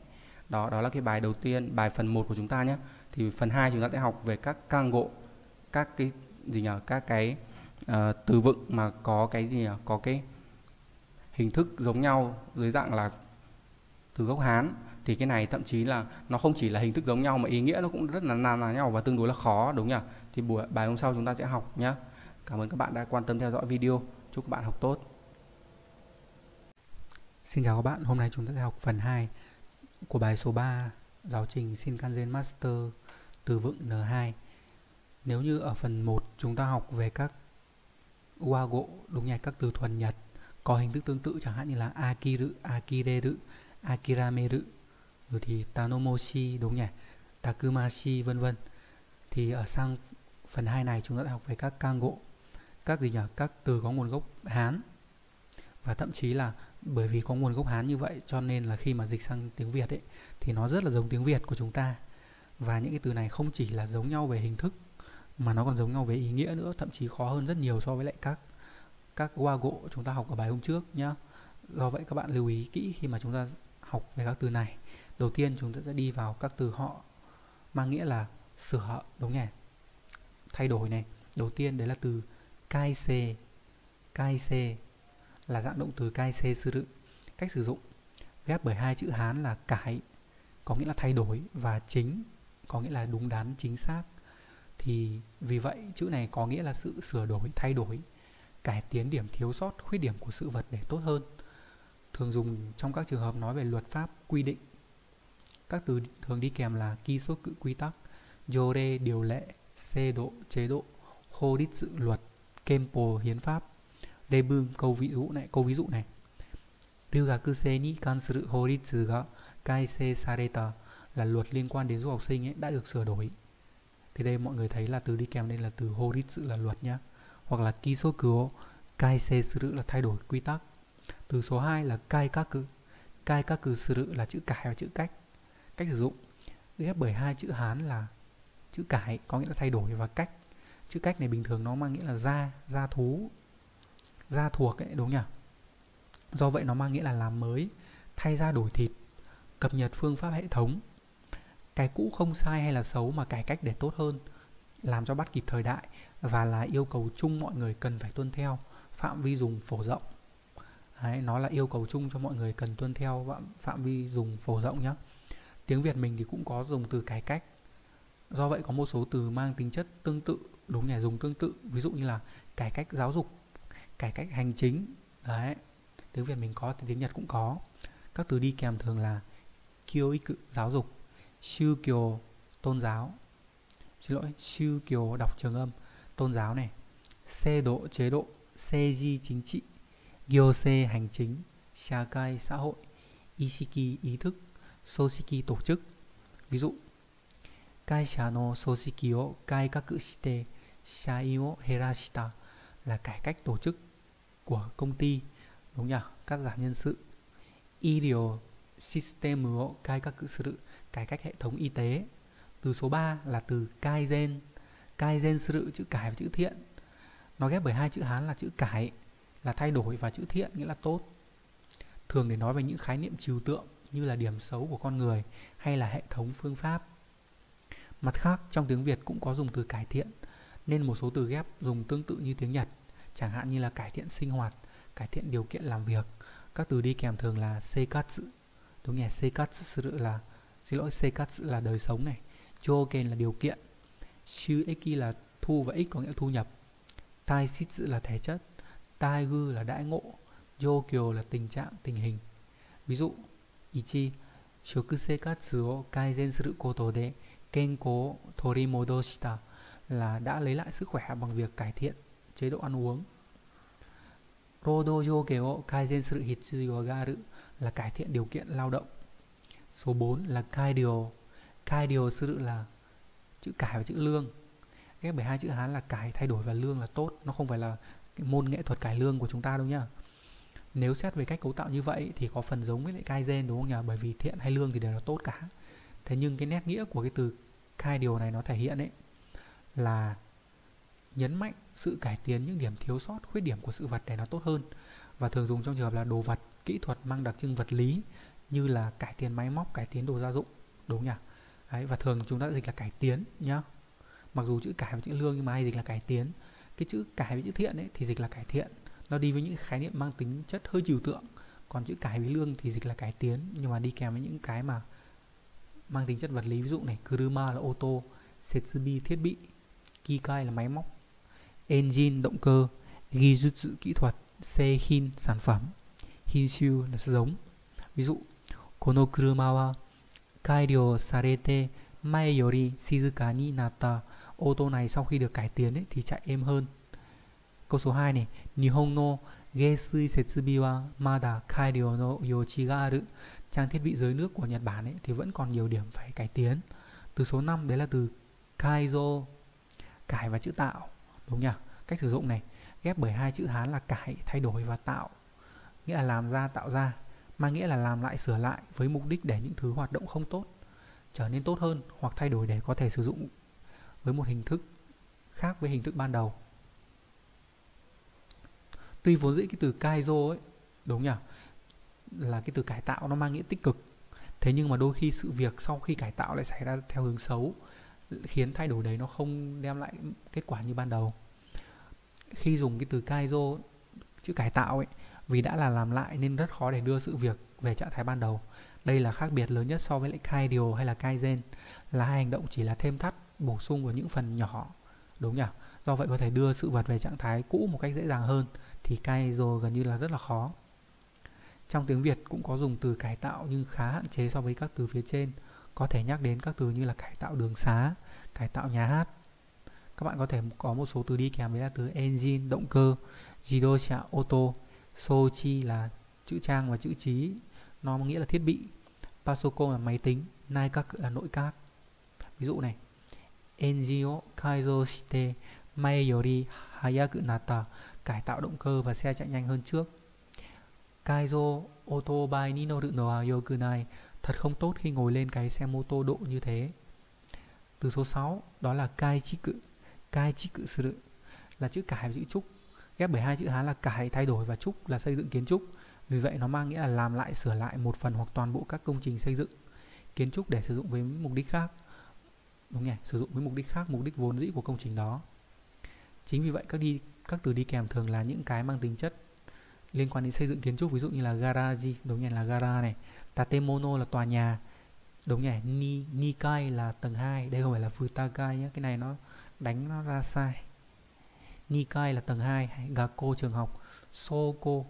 Đó đó là cái bài đầu tiên, bài phần một của chúng ta nhé. Thì phần hai chúng ta sẽ học về các kango, các cái gì nhỉ? Các cái uh, từ vựng mà có cái gì nhỉ? Có cái hình thức giống nhau dưới dạng là từ gốc Hán. Thì cái này thậm chí là nó không chỉ là hình thức giống nhau mà ý nghĩa nó cũng rất là nàn nhau và tương đối là khó, đúng nhỉ? Thì buổi bài hôm sau chúng ta sẽ học nhé. Cảm ơn các bạn đã quan tâm theo dõi video. Chúc các bạn học tốt. Xin chào các bạn, hôm nay chúng ta sẽ học phần hai của bài số ba, giáo trình Shin kanzen master, từ vựng N hai. Nếu như ở phần một chúng ta học về các uago, đúng nhỉ, các từ thuần Nhật có hình thức tương tự, chẳng hạn như là Akiru, Akideru, Akirameru, rồi thì tanomoshi, đúng nhỉ, takumashi, vân vân. Thì ở sang phần hai này chúng ta học về các kango, các gì nhỉ, các từ có nguồn gốc Hán. Và thậm chí là bởi vì có nguồn gốc Hán như vậy cho nên là khi mà dịch sang tiếng Việt ấy, thì nó rất là giống tiếng Việt của chúng ta. Và những cái từ này không chỉ là giống nhau về hình thức mà nó còn giống nhau về ý nghĩa nữa, thậm chí khó hơn rất nhiều so với lại các các wago chúng ta học ở bài hôm trước nhá. Do vậy các bạn lưu ý kỹ khi mà chúng ta học về các từ này. Đầu tiên chúng ta sẽ đi vào các từ họ mang nghĩa là sửa, đúng nhỉ? Thay đổi này. Đầu tiên đấy là từ kaisei. Kaisei là dạng động từ kaisei suru. Cách sử dụng ghép bởi hai chữ Hán là cải có nghĩa là thay đổi và chính có nghĩa là đúng đắn, chính xác. Thì vì vậy chữ này có nghĩa là sự sửa đổi, thay đổi, cải tiến điểm thiếu sót, khuyết điểm của sự vật để tốt hơn. Thường dùng trong các trường hợp nói về luật pháp, quy định. Các từ thường đi kèm là kyuusoku, quy tắc, yore, điều lệ, seido, chế độ, horitsu, luật, kempo, hiến pháp, debu, câu ví dụ này, câu ví dụ này. Ryugakusei ni kansuru horitsu ga kaisei sareta là luật liên quan đến du học sinh ấy, đã được sửa đổi. Thì đây mọi người thấy là từ đi kèm đây là từ horitsu là luật nhá. Hoặc là kyuusoku, kaisei suru là thay đổi, quy tắc. Từ số hai là kaikaku. Kaikaku suru là chữ cải và chữ cách. Cách sử dụng ghép bởi hai chữ Hán là chữ cải có nghĩa là thay đổi và cách. Chữ cách này bình thường nó mang nghĩa là gia, gia thú, gia thuộc ấy, đúng nhỉ? Do vậy nó mang nghĩa là làm mới, thay ra đổi thịt, cập nhật phương pháp hệ thống. Cái cũ không sai hay là xấu mà cải cách để tốt hơn, làm cho bắt kịp thời đại và là yêu cầu chung mọi người cần phải tuân theo, phạm vi dùng phổ rộng. Đấy, nó là yêu cầu chung cho mọi người cần tuân theo phạm vi dùng phổ rộng nhé. Tiếng Việt mình thì cũng có dùng từ cải cách. Do vậy có một số từ mang tính chất tương tự, đúng nhỉ, dùng tương tự. Ví dụ như là cải cách giáo dục, cải cách hành chính. Đấy, tiếng Việt mình có thì tiếng Nhật cũng có. Các từ đi kèm thường là kyoiku, giáo dục, shūkyō, tôn giáo, xin lỗi, siêu kiều đọc trường âm, tôn giáo này, xê độ chế độ, seiji chính trị, gyosei hành chính, shakai xã hội, ishiki ý thức, soshiki tổ chức. Ví dụ, kaisha no soshiki o kaikaku shite, shai o herashita là cải cách tổ chức của công ty, đúng nhỉ? Cắt giảm nhân sự. Irio system o kaikaku suru, cải cách hệ thống y tế. Từ số ba là từ kaizen. Kaizen suru, chữ cải và chữ thiện. Nó ghép bởi hai chữ Hán là chữ cải là thay đổi và chữ thiện nghĩa là tốt. Thường để nói về những khái niệm trừu tượng như là điểm xấu của con người hay là hệ thống phương pháp. Mặt khác, trong tiếng Việt cũng có dùng từ cải thiện, nên một số từ ghép dùng tương tự như tiếng Nhật, chẳng hạn như là cải thiện sinh hoạt, cải thiện điều kiện làm việc. Các từ đi kèm thường là seikatsu. Đúng nhỉ, seikatsu là xin lỗi, seikatsu là đời sống này, chouken là điều kiện, shueki là thu và ích có nghĩa thu nhập, taishitsu là thể chất, taigu là đãi ngộ, yokyo là tình trạng, tình hình. Ví dụ, ichi shokusekatsu o kaizen suru koto de kenko o torimodoshita là đã lấy lại sức khỏe bằng việc cải thiện chế độ ăn uống. Rodo yoke o kaizen suru hitsuyo ga aru là cải thiện điều kiện lao động. Số bốn là kaidio. Kaidio suru là chữ cải và chữ lương. Ghép bởi hai chữ Hán là cải, thay đổi và lương là tốt. Nó không phải là môn nghệ thuật cải lương của chúng ta đâu nhá. Nếu xét về cách cấu tạo như vậy thì có phần giống với lại kaizen, đúng không nhỉ? Bởi vì thiện hay lương thì đều là tốt cả. Thế nhưng cái nét nghĩa của cái từ kai điều này nó thể hiện ấy là nhấn mạnh sự cải tiến những điểm thiếu sót, khuyết điểm của sự vật để nó tốt hơn, và thường dùng trong trường hợp là đồ vật, kỹ thuật mang đặc trưng vật lý như là cải tiến máy móc, cải tiến đồ gia dụng, đúng không nhỉ? Đấy, và thường chúng ta dịch là cải tiến nhá. Mặc dù chữ cải và chữ lương nhưng mà hay dịch là cải tiến. Cái chữ cải với chữ thiện ấy thì dịch là cải thiện. Nó đi với những khái niệm mang tính chất hơi trừu tượng. Còn chữ cải với lương thì dịch là cải tiến, nhưng mà đi kèm với những cái mà mang tính chất vật lý. Ví dụ này, kuruma là ô tô, setsubi thiết bị, kikai là máy móc, engine động cơ, gijutsu kỹ thuật, seihin sản phẩm, hinshu là giống. Ví dụ, kono kuruma wa kairyo sarete mae yori shizuka ni natta, ô tô này sau khi được cải tiến ấy, thì chạy êm hơn. Câu số hai này, Nihon no gesui setsubi wa mada kairyō no yochi ga aru, trang thiết bị dưới nước của Nhật Bản ấy thì vẫn còn nhiều điểm phải cải tiến. Từ số năm đấy là từ kaizou, cải và chữ tạo, đúng nhỉ? Cách sử dụng này ghép bởi hai chữ Hán là cải, thay đổi và tạo, nghĩa là làm ra, tạo ra, mang nghĩa là làm lại, sửa lại với mục đích để những thứ hoạt động không tốt trở nên tốt hơn, hoặc thay đổi để có thể sử dụng với một hình thức khác với hình thức ban đầu. Tuy vốn dĩ cái từ kaizo ấy, đúng nhỉ, là cái từ cải tạo, nó mang nghĩa tích cực. Thế nhưng mà đôi khi sự việc sau khi cải tạo lại xảy ra theo hướng xấu, khiến thay đổi đấy nó không đem lại kết quả như ban đầu. Khi dùng cái từ kaizo, chữ cải tạo ấy, vì đã là làm lại nên rất khó để đưa sự việc về trạng thái ban đầu. Đây là khác biệt lớn nhất so với lại kaidio hay là kaizen, là hai hành động chỉ là thêm thắt, bổ sung vào những phần nhỏ, đúng nhỉ? Do vậy có thể đưa sự vật về trạng thái cũ một cách dễ dàng hơn, thì kaizo gần như là rất là khó. Trong tiếng Việt cũng có dùng từ cải tạo nhưng khá hạn chế so với các từ phía trên. Có thể nhắc đến các từ như là cải tạo đường xá, cải tạo nhà hát. Các bạn có thể có một số từ đi kèm với là từ engine, động cơ, jidosha, ô tô, sochi là chữ trang và chữ trí, nó nghĩa là thiết bị, pasoko là máy tính, naikaku là nội các. Ví dụ này, engine o kaizou shite mae yori hayaku natta, cải tạo động cơ và xe chạy nhanh hơn trước. Kaizo otobai ni noru no wa yokunai, thật không tốt khi ngồi lên cái xe mô tô độ như thế. Từ số sáu đó là kaichiku. Kaichiku suru là chữ cải và chữ trúc, ghép bởi hai chữ Hán là cải, thay đổi và trúc là xây dựng kiến trúc. Vì vậy nó mang nghĩa là làm lại, sửa lại một phần hoặc toàn bộ các công trình xây dựng, kiến trúc để sử dụng với mục đích khác. Đúng nhỉ? Sử dụng với mục đích khác, mục đích vốn dĩ của công trình đó. Chính vì vậy các đi các từ đi kèm thường là những cái mang tính chất liên quan đến xây dựng kiến trúc, ví dụ như là garage, đúng nhỉ, là gara này, tatemono là tòa nhà, đúng nhỉ, ni nikai là tầng hai, đây không phải là futakai nhé, cái này nó đánh nó ra sai. Nikai là tầng hai, gakko trường học, soko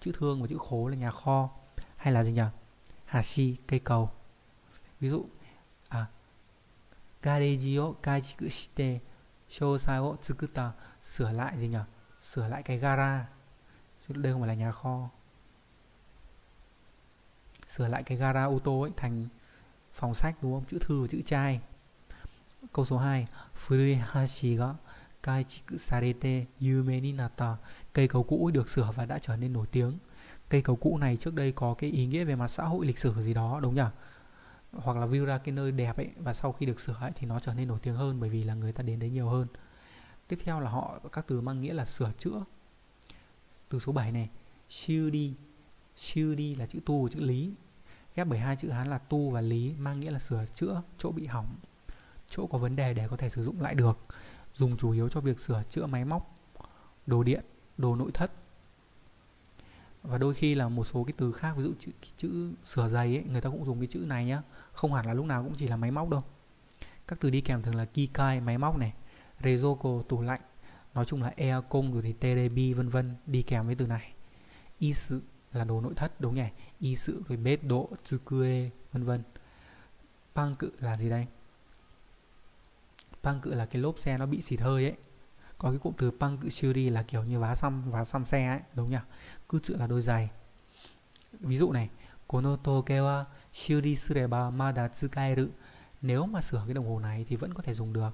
chữ thương và chữ khố là nhà kho, hay là gì nhỉ, hashi cây cầu. Ví dụ à, ガレージを改築して詳細を作った, sửa lại gì nhỉ? Sửa lại cái gara. Đây không phải là nhà kho. Sửa lại cái gara ô tô ấy thành phòng sách đúng không? Chữ thư và chữ trai. Câu số hai, Furuihashi ga kaichiku sarete yume ni natta. Cây cầu cũ được sửa và đã trở nên nổi tiếng. Cây cầu cũ này trước đây có cái ý nghĩa về mặt xã hội lịch sử gì đó đúng nhỉ? Hoặc là view ra cái nơi đẹp ấy, và sau khi được sửa ấy thì nó trở nên nổi tiếng hơn, bởi vì là người ta đến đấy nhiều hơn. Tiếp theo là họ các từ mang nghĩa là sửa chữa. Từ số bảy này, Shuri. Shuri là chữ tu và chữ lý. Ghép bởi hai chữ Hán là tu và lý, mang nghĩa là sửa chữa chỗ bị hỏng, chỗ có vấn đề để có thể sử dụng lại được. Dùng chủ yếu cho việc sửa chữa máy móc, đồ điện, đồ nội thất. Và đôi khi là một số cái từ khác, ví dụ chữ, chữ sửa giày ấy, người ta cũng dùng cái chữ này nhá. Không hẳn là lúc nào cũng chỉ là máy móc đâu. Các từ đi kèm thường là kikai, máy móc này, Reizoko, tủ lạnh. Nói chung là aircon rồi thì terebi vân vân đi kèm với từ này. Isu là đồ nội thất đúng nhỉ? Isu rồi bếp độ, tsukue vân vân. Pang cự là gì đây? Pang cự là cái lốp xe nó bị xịt hơi ấy. Có cái cụm từ pang cự shuri là kiểu như vá xăm, vá xăm xe ấy, đúng nhỉ? Cứ chữ là đôi giày. Ví dụ này, kono toke wa shuri sureba mada tsukaeru. Nếu mà sửa cái đồng hồ này thì vẫn có thể dùng được.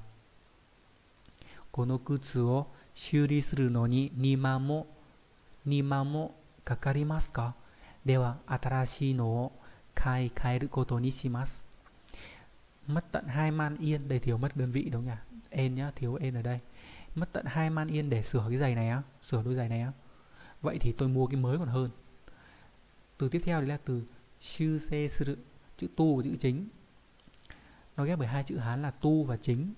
Kono kutsu wo shuri suru no ni niman mo niman mo kakarimasu ka? Dewa atarashii no wo kaikaeru koto ni shimasu. Mất tận hai man yên, đây thiếu mất đơn vị đúng nhỉ? En nhá, thiếu en ở đây. Mất tận hai man yên để sửa cái giày này á, sửa đôi giày này á. Vậy thì tôi mua cái mới còn hơn. Từ tiếp theo đấy là từ shuusei suru, chữ tu và chữ chính. Nó ghép bởi hai chữ Hán là tu và chính.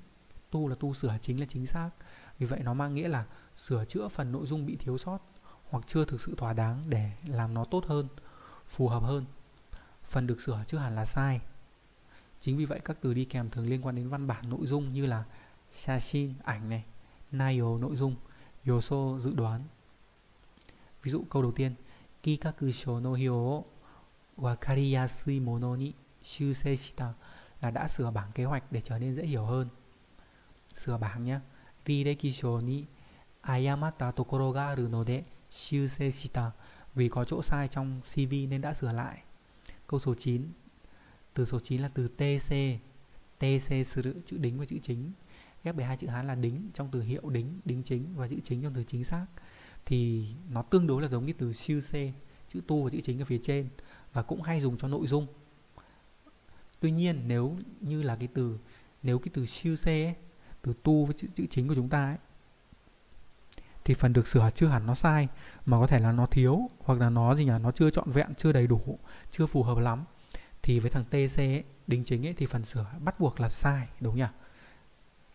Tu là tu sửa, chính là chính xác. Vì vậy nó mang nghĩa là sửa chữa phần nội dung bị thiếu sót hoặc chưa thực sự thỏa đáng để làm nó tốt hơn, phù hợp hơn. Phần được sửa chứ hẳn là sai. Chính vì vậy các từ đi kèm thường liên quan đến văn bản nội dung như là shashin, ảnh này, nayo, nội dung, yoso, dự đoán. Ví dụ câu đầu tiên, kikakusho no hiyo wo wakariyasui mono ni shuusei shita, là đã sửa bảng kế hoạch để trở nên dễ hiểu hơn. Sửa bảng nhé. Rireki ni ayamata tokoro ga aru no de shuusei shita. Vì có chỗ sai trong xê vê nên đã sửa lại. Câu số chín. Từ số chín là từ tê xê. tê xê suru, chữ đính và chữ chính. Ghép bởi hai chữ Hán là đính trong từ hiệu đính, đính chính, và chữ chính trong từ chính xác. Thì nó tương đối là giống như từ shuusei, chữ tu và chữ chính ở phía trên, và cũng hay dùng cho nội dung. Tuy nhiên nếu như là cái từ nếu cái từ shuusei ấy, từ tu với chữ, chữ chính của chúng ta ấy, thì phần được sửa chưa hẳn nó sai, mà có thể là nó thiếu, hoặc là nó gì nhỉ, nó chưa trọn vẹn, chưa đầy đủ, chưa phù hợp lắm. Thì với thằng tê xê ấy, đính chính ấy, thì phần sửa bắt buộc là sai đúng nhỉ?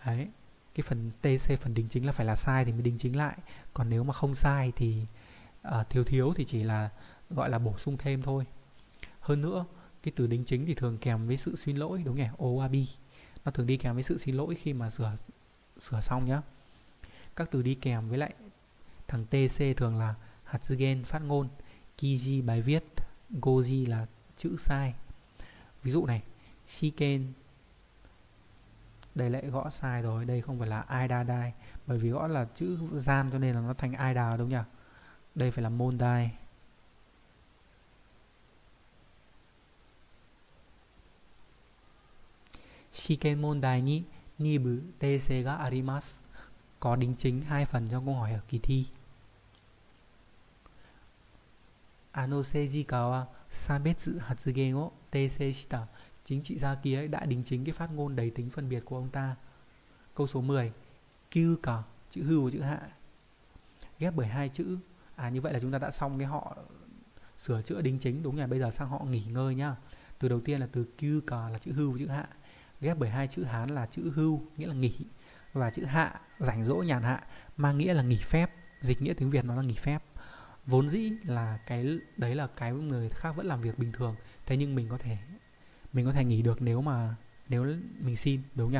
Đấy, cái phần tê xê, phần đính chính là phải là sai thì mới đính chính lại. Còn nếu mà không sai thì uh, thiếu thiếu thì chỉ là gọi là bổ sung thêm thôi. Hơn nữa, cái từ đính chính thì thường kèm với sự xin lỗi đúng nhỉ? Owabi. Nó thường đi kèm với sự xin lỗi khi mà sửa sửa xong nhá. Các từ đi kèm với lại thằng tê xê thường là hatsugen, phát ngôn, kiji, bài viết, goji là chữ sai. Ví dụ này, shiken. Đây lại gõ sai rồi, đây không phải là aidadai, bởi vì gõ là chữ gian cho nên là nó thành aida đúng nhỉ? Đây phải là mondai. Shiken mondai ni nibu tc ga arimasu. Có đính chính hai phần trong câu hỏi ở kỳ thi. Ano seijika wa sabetsu hatsugen wo tc shita. Chính trị gia kia ấy đã đính chính cái phát ngôn đầy tính phân biệt của ông ta. Câu số mười, kyuke, chữ hưu và chữ hạ. Ghép bởi hai chữ. À, như vậy là chúng ta đã xong cái họ sửa chữa đính chính đúng nhỉ? Bây giờ sang họ nghỉ ngơi nhá. Từ đầu tiên là từ kyuke là chữ hưu và chữ hạ. Ghép bởi hai chữ Hán là chữ hưu nghĩa là nghỉ, và chữ hạ, rảnh rỗi nhàn hạ, mang nghĩa là nghỉ phép. Dịch nghĩa tiếng Việt nó là nghỉ phép. Vốn dĩ là cái đấy là cái người khác vẫn làm việc bình thường, thế nhưng mình có thể mình có thể nghỉ được nếu mà nếu mình xin đúng nhỉ?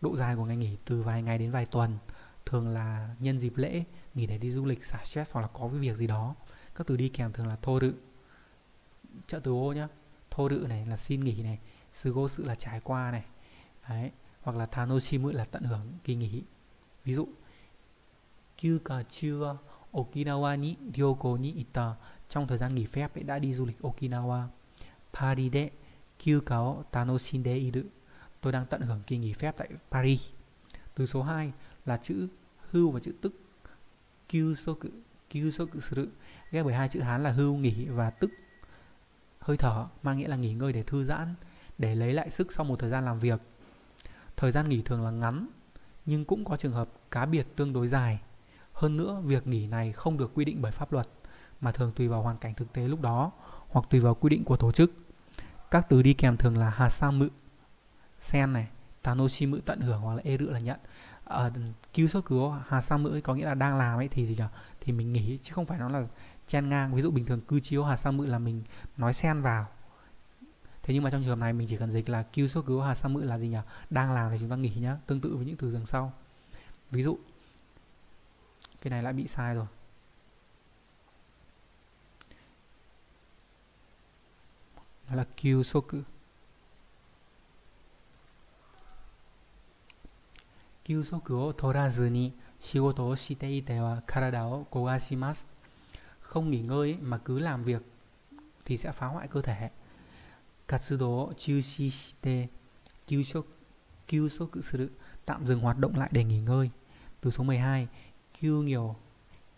Độ dài của ngày nghỉ từ vài ngày đến vài tuần, thường là nhân dịp lễ, nghỉ để đi du lịch, xả stress hoặc là có cái việc gì đó. Các từ đi kèm thường là thoru, trợ từ ô nhá. Thoru này là xin nghỉ này, sugosu là trải qua này. Đấy, hoặc là tanoshimu là tận hưởng kỳ nghỉ. Ví dụ kyukachu wa Okinawa ni ryoko ni ita, trong thời gian nghỉ phép ấy đã đi du lịch Okinawa. Paris de kyuka o tanoshinde iru, tôi đang tận hưởng kỳ nghỉ phép tại Paris. Từ số hai là chữ hưu và chữ tức. Kyuusoku, kyuusoku suru ghép bởi hai chữ Hán là hưu nghỉ và tức hơi thở, mang nghĩa là nghỉ ngơi để thư giãn, để lấy lại sức sau một thời gian làm việc. Thời gian nghỉ thường là ngắn, nhưng cũng có trường hợp cá biệt tương đối dài. Hơn nữa, việc nghỉ này không được quy định bởi pháp luật, mà thường tùy vào hoàn cảnh thực tế lúc đó, hoặc tùy vào quy định của tổ chức. Các từ đi kèm thường là hasamu, sen này, tanoshimu tận hưởng, hoặc là eru là nhận. Ở kyuusoku hasamu có nghĩa là đang làm ấy thì gì nhỉ? Thì mình nghỉ, chứ không phải nó là chen ngang. Ví dụ bình thường kuchi o hasamu là mình nói sen vào. Thế nhưng mà trong trường hợp này mình chỉ cần dịch là kyuusoku hasamu là gì nhỉ? Đang làm thì chúng ta nghỉ nhá, tương tự với những từ đằng sau. Ví dụ cái này lại bị sai rồi. Nó là kyuusoku. Kyuusoku o torazu ni shigoto o shite ite wa karada o kogashimasu. Không nghỉ ngơi mà cứ làm việc thì sẽ phá hoại cơ thể. Katsudo o chushi shite kyuusoku suru, tạm dừng hoạt động lại để nghỉ ngơi. Từ số mười hai, Kyuu nghèo,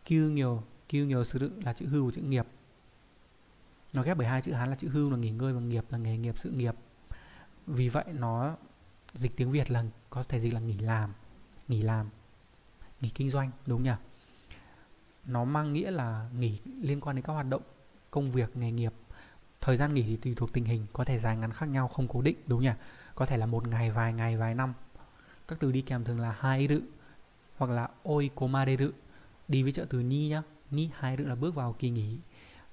kyuu nghèo, kyuu nghèo suru là chữ hưu và chữ nghiệp. Nó ghép bởi hai chữ Hán là chữ hưu là nghỉ ngơi và nghiệp là nghề nghiệp, sự nghiệp. Vì vậy nó dịch tiếng Việt là có thể dịch là nghỉ làm, nghỉ làm, nghỉ kinh doanh, đúng nhỉ? Nó mang nghĩa là nghỉ liên quan đến các hoạt động, công việc, nghề nghiệp. Thời gian nghỉ thì tùy thuộc tình hình, có thể dài ngắn khác nhau, không cố định, đúng nhỉ? Có thể là một ngày, vài ngày, vài năm. Các từ đi kèm thường là hairu hoặc là oikomareru, đi với trợ từ ni nhá. Ni hairu là bước vào kỳ nghỉ,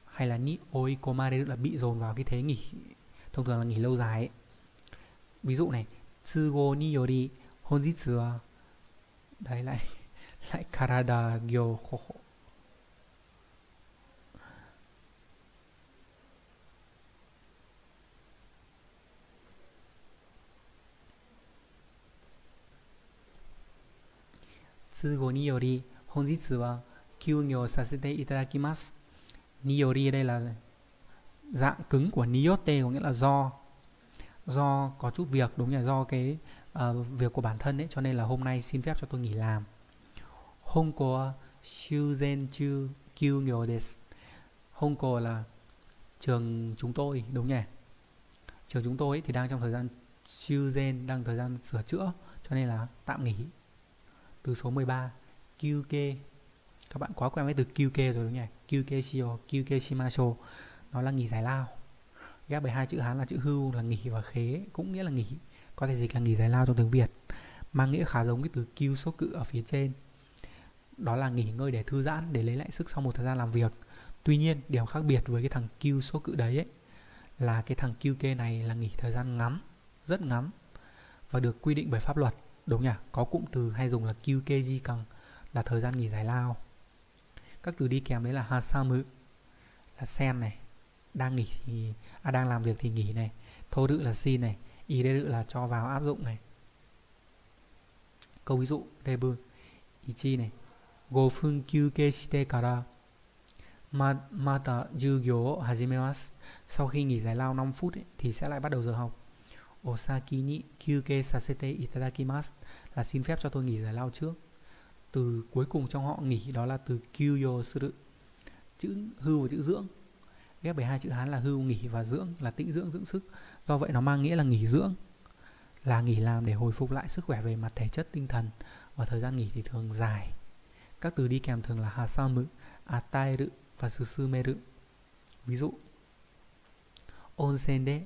hay là ni oikomareru là bị dồn vào cái thế nghỉ, thông thường là nghỉ lâu dài ấy. Ví dụ này, tsugo ni yori honjitsu wa, đấy lại lại karada gyo hoho. Tsugo ni yori honjitsu wa kyūgyō sasete itadakimasu. Ni yori đây là dạng cứng của niyote, có nghĩa là do. Do có chút việc, đúng là do cái uh, việc của bản thân ấy, cho nên là hôm nay xin phép cho tôi nghỉ làm. Honko shuzenchu kyūgyō desu. Honko là trường chúng tôi, đúng nhỉ? Trường chúng tôi ấy thì đang trong thời gian shuzen, đang thời gian sửa chữa, cho nên là tạm nghỉ. Từ số mười ba, kyuke. Các bạn quá quen với từ kyuke rồi đúng nhỉ? Kyuke shio, kyuke shimasho. Nó là nghỉ giải lao. Ghép bởi hai chữ Hán là chữ hưu là nghỉ và khế, cũng nghĩa là nghỉ. Có thể dịch là nghỉ giải lao trong tiếng Việt. Mang nghĩa khá giống cái từ kyuusoku ở phía trên. Đó là nghỉ ngơi để thư giãn, để lấy lại sức sau một thời gian làm việc. Tuy nhiên, điểm khác biệt với cái thằng kyuusoku đấy ấy, là cái thằng kyuke này là nghỉ thời gian ngắn, rất ngắn và được quy định bởi pháp luật. Đúng nhỉ? Có cụm từ hay dùng là kyukeji kan là thời gian nghỉ giải lao. Các từ đi kèm đấy là hasamu là sen này, đang nghỉ thì, à, đang làm việc thì nghỉ này, toru là xin này, ideru là cho vào áp dụng này. Câu ví dụ debu ichi này, go fun kyuke shite kara mata jūgyō o hajimemasu. Sau khi nghỉ giải lao năm phút ấy, thì sẽ lại bắt đầu giờ học. Osaki ni kyuke sasete itadakimasu là xin phép cho tôi nghỉ giải lao trước. Từ cuối cùng trong họ nghỉ đó là từ kyūyō suru, chữ hưu và chữ dưỡng. Ghép bởi hai chữ Hán là hưu nghỉ và dưỡng là tĩnh dưỡng, dưỡng sức. Do vậy nó mang nghĩa là nghỉ dưỡng, là nghỉ làm để hồi phục lại sức khỏe về mặt thể chất, tinh thần, và thời gian nghỉ thì thường dài. Các từ đi kèm thường là hasamu, ataeru và susumeru. Ví dụ onsen de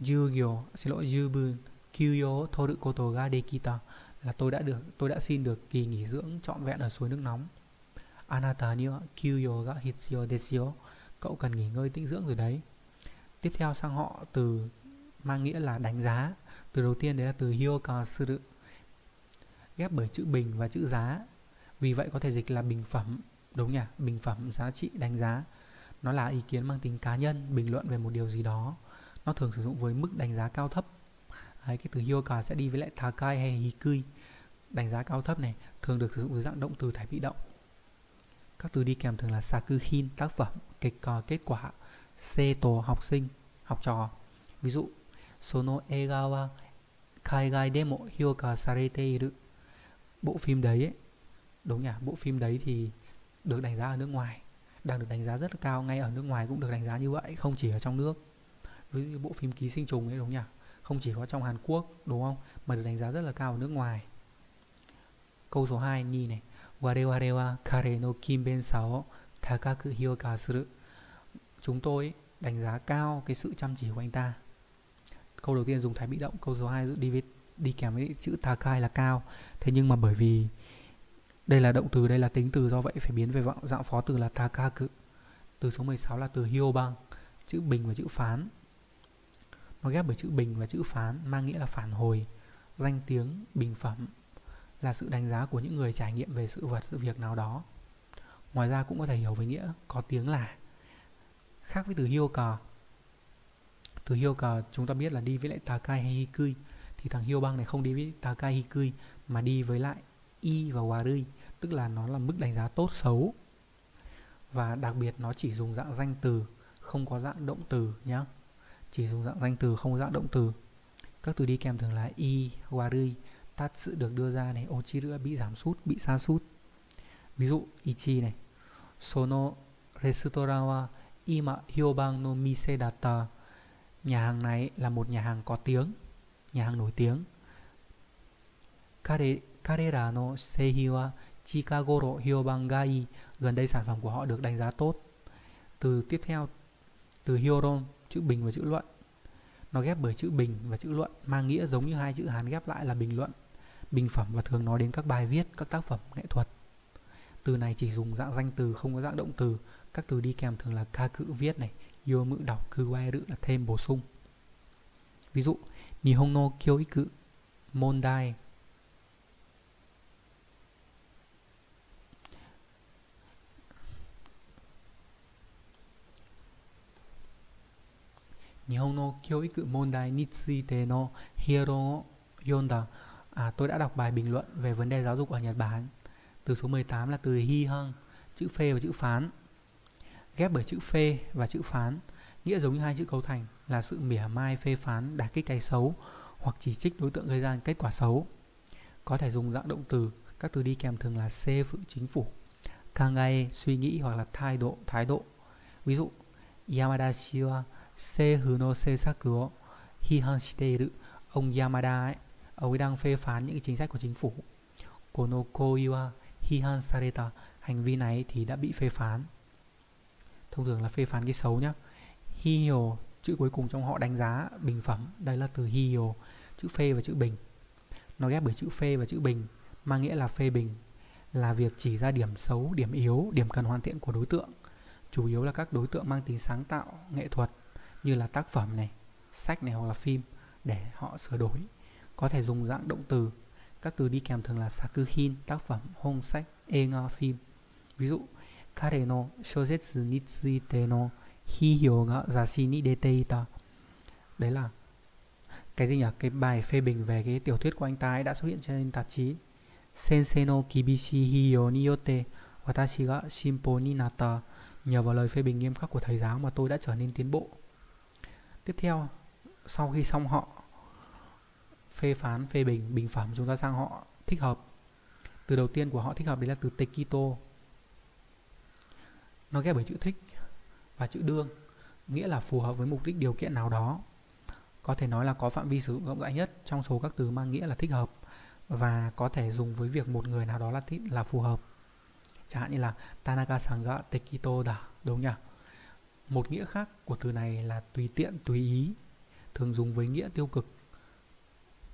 jūgyō, xin lỗi jūbun kyūyō toru koto ga dekita, là tôi đã được tôi đã xin được kỳ nghỉ dưỡng trọn vẹn ở suối nước nóng. Anata ni wa kyūyō ga hitsuyō desu yo, cậu cần nghỉ ngơi tĩnh dưỡng rồi đấy. Tiếp theo sang họ từ mang nghĩa là đánh giá. Từ đầu tiên đấy là từ hyoka suru, ghép bởi chữ bình và chữ giá. Vì vậy có thể dịch là bình phẩm, đúng nhỉ? Bình phẩm, giá trị, đánh giá. Nó là ý kiến mang tính cá nhân, bình luận về một điều gì đó. Nó thường sử dụng với mức đánh giá cao thấp. Đấy, cái từ hyoka sẽ đi với lại takai hay hikui, đánh giá cao thấp này, thường được sử dụng dưới dạng động từ thái bị động. Các từ đi kèm thường là sakuhin, tác phẩm, kịch, kết quả, seto, học sinh, học trò. Ví dụ, sono ega wa kaigai demo hyoka sarete iru. Bộ phim đấy ấy, đúng nhỉ, bộ phim đấy thì được đánh giá ở nước ngoài, đang được đánh giá rất là cao, ngay ở nước ngoài cũng được đánh giá như vậy, không chỉ ở trong nước. Với bộ phim Ký Sinh Trùng ấy, đúng nhỉ, không chỉ có trong Hàn Quốc, đúng không, mà được đánh giá rất là cao ở nước ngoài. Câu số hai, ni này, wareware wa kare no kinben sao takaku hyoka suru. Chúng tôi đánh giá cao cái sự chăm chỉ của anh ta. Câu đầu tiên dùng thái bị động, câu số hai đi với đi kèm với chữ takai là cao. Thế nhưng mà bởi vì đây là động từ, đây là tính từ, do vậy phải biến về dạng phó từ là takaku. Từ số mười sáu là từ hyouban, chữ bình và chữ phán. Nó ghép bởi chữ bình và chữ phán, mang nghĩa là phản hồi, danh tiếng, bình phẩm, là sự đánh giá của những người trải nghiệm về sự vật, sự việc nào đó. Ngoài ra cũng có thể hiểu với nghĩa có tiếng là. Khác với từ hyoka, từ hyoka chúng ta biết là đi với lại takai hay hikui, thì thằng hyoban này không đi với takai hikui mà đi với lại i và wari, tức là nó là mức đánh giá tốt xấu, và đặc biệt nó chỉ dùng dạng danh từ, không có dạng động từ nhá, chỉ dùng dạng danh từ, không có dạng động từ. Các từ đi kèm thường là i, wari, tatsu được đưa ra này, ochiru bị giảm sút, bị sa sút. Ví dụ ichi này, sono restaurant wa ima hyoban no mise datta. Nhà hàng này là một nhà hàng có tiếng, nhà hàng nổi tiếng. Kare karera no seihi wa chikagoro hyoban gai. Gần đây sản phẩm của họ được đánh giá tốt. Từ tiếp theo, từ hyoron, chữ bình và chữ luận. Nó ghép bởi chữ bình và chữ luận, mang nghĩa giống như hai chữ Hán ghép lại là bình luận, bình phẩm, và thường nói đến các bài viết, các tác phẩm nghệ thuật. Từ này chỉ dùng dạng danh từ, không có dạng động từ. Các từ đi kèm thường là ca cự viết này, yo mữ đọc, kuwaeru là thêm bổ sung. Ví dụ, nihon no kyoiku mondai. Nihon no kyoiku mondai nitsuite no hiero yonda. À, tôi đã đọc bài bình luận về vấn đề giáo dục ở Nhật Bản. Từ số mười tám là từ hi hang, chữ phê và chữ phán. Ghép bởi chữ phê và chữ phán, nghĩa giống như hai chữ cấu thành là sự mỉa mai, phê phán, đả kích cái xấu hoặc chỉ trích đối tượng gây ra kết quả xấu. Có thể dùng dạng động từ. Các từ đi kèm thường là se phụ chính phủ, kangae suy nghĩ hoặc là thái độ, thái độ. Ví dụ, Yamadashi wa seifu no seisaku wo hihan shite iru. Ông Yamada ấy, ông ấy đang phê phán những chính sách của chính phủ. Kono koi wa hihan sareta. Hành vi này thì đã bị phê phán. Thông thường là phê phán cái xấu nhá. Hiyo, chữ cuối cùng trong họ đánh giá, bình phẩm. Đây là từ hiyo, chữ phê và chữ bình. Nó ghép bởi chữ phê và chữ bình, mang nghĩa là phê bình, là việc chỉ ra điểm xấu, điểm yếu, điểm cần hoàn thiện của đối tượng. Chủ yếu là các đối tượng mang tính sáng tạo, nghệ thuật, như là tác phẩm này, sách này hoặc là phim, để họ sửa đổi. Có thể dùng dạng động từ. Các từ đi kèm thường là sakuhin, tác phẩm, hôn, sách, enga, phim. Ví dụ, kare no shousetsu nitsuite no hiyo ga zashi ni dete ita. Đấy là cái gì nhỉ? Cái bài phê bình về cái tiểu thuyết của anh ta ấy đã xuất hiện trên tạp chí. Sensei no kibishi hiyo ni yote watashi ga shinpo ni nata. Nhờ vào lời phê bình nghiêm khắc của thầy giáo mà tôi đã trở nên tiến bộ. Tiếp theo, sau khi xong họ phê phán, phê bình, bình phẩm, chúng ta sang họ thích hợp. Từ đầu tiên của họ thích hợp đấy là từ tekito. Nó ghép bởi chữ thích và chữ đương, nghĩa là phù hợp với mục đích, điều kiện nào đó. Có thể nói là có phạm vi sử dụng rộng rãi nhất trong số các từ mang nghĩa là thích hợp, và có thể dùng với việc một người nào đó là thích, là phù hợp. Chẳng hạn như là Tanaka-san ga tekito da, đúng nhỉ? Một nghĩa khác của từ này là tùy tiện, tùy ý, thường dùng với nghĩa tiêu cực,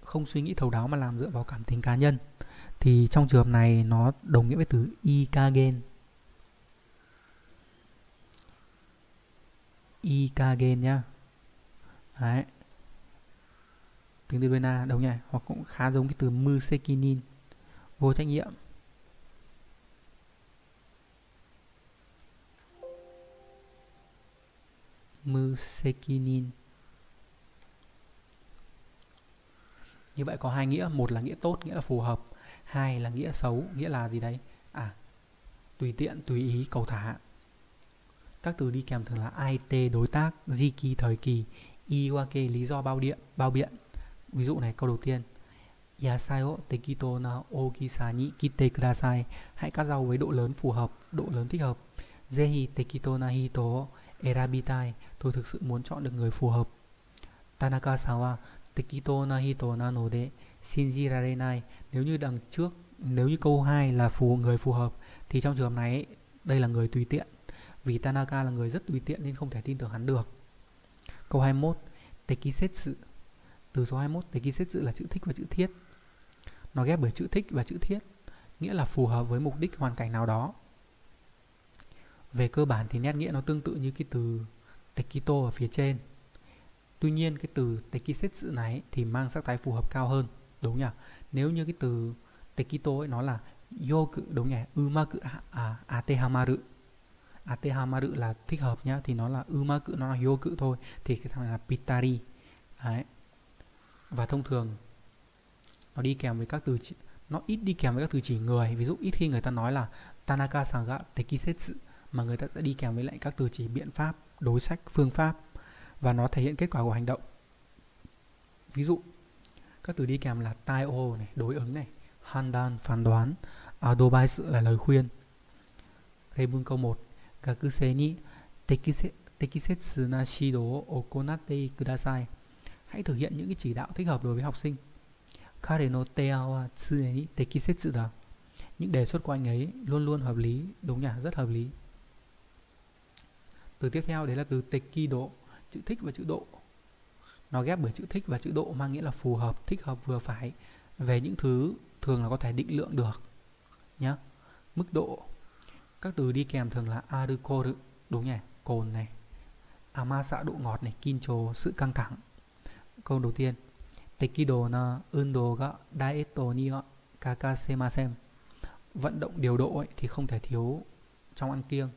không suy nghĩ thấu đáo mà làm dựa vào cảm tính cá nhân. Thì trong trường hợp này nó đồng nghĩa với từ ikagen. Ikagen nhá. Đấy. Tính từ bên A đồng nhỉ, hoặc cũng khá giống cái từ musekinin, vô trách nhiệm. Musekinin. Như vậy có hai nghĩa, một là nghĩa tốt, nghĩa là phù hợp, hai là nghĩa xấu, nghĩa là gì đấy? À, tùy tiện, tùy ý, cầu thả. Các từ đi kèm thường là it, đối tác, jiki, thời kỳ, iwake, lý do bao biện, bao biện. Ví dụ này, câu đầu tiên, yasai o tekito na ogisa ni kite kudasai, hãy cắt rau với độ lớn phù hợp, độ lớn thích hợp. Zehi tekito na hito erabitai, tôi thực sự muốn chọn được người phù hợp. Tanaka-san wa tekito na hito nanode shinjirarenai, nếu như đằng trước, nếu như câu hai là phù người phù hợp thì trong trường hợp này ấy, đây là người tùy tiện. Vì Tanaka là người rất tùy tiện nên không thể tin tưởng hắn được. Câu hai mươi mốt, tekisetsu. Từ số hai mươi mốt, tekisetsu là chữ thích và chữ thiết. Nó ghép bởi chữ thích và chữ thiết, nghĩa là phù hợp với mục đích hoàn cảnh nào đó. Về cơ bản thì nét nghĩa nó tương tự như cái từ tekito ở phía trên. Tuy nhiên cái từ tekisetsu này ấy, thì mang sắc thái phù hợp cao hơn, đúng nhỉ? Nếu như cái từ tekito ấy nó là yoku, đúng nhỉ? Umaku atehamaru. Atehamaru là thích hợp nhá, thì nó là umaku, nó là yoku thôi, thì cái thằng này là pitari. Đấy. Và thông thường nó đi kèm với các từ chỉ, nó ít đi kèm với các từ chỉ người, ví dụ ít khi người ta nói là Tanaka-san ga tekisetsu mà người ta sẽ đi kèm với lại các từ chỉ biện pháp, đối sách, phương pháp, và nó thể hiện kết quả của hành động. Ví dụ các từ đi kèm là taio này, đối ứng này, handan phán đoán, advice là lời khuyên. Rebun câu một, gakusei ni tekisetsu na shido o okonatte kudasai, hãy thực hiện những cái chỉ đạo thích hợp đối với học sinh. Kare no teao wa tsune ni tekisetsu da, những đề xuất của anh ấy luôn luôn hợp lý, đúng nhỉ? Rất hợp lý. Từ tiếp theo đấy là từ tekido, chữ thích và chữ độ. Nó ghép bởi chữ thích và chữ độ mang nghĩa là phù hợp, thích hợp, vừa phải về những thứ thường là có thể định lượng được nhá. Mức độ, các từ đi kèm thường là arukoru, đúng nhỉ? Cồn này, amasa độ ngọt này, kincho sự căng thẳng. Câu đầu tiên, tekido na undo ga daeto ni kakasemasen, vận động điều độ ấy, thì không thể thiếu trong ăn kiêng.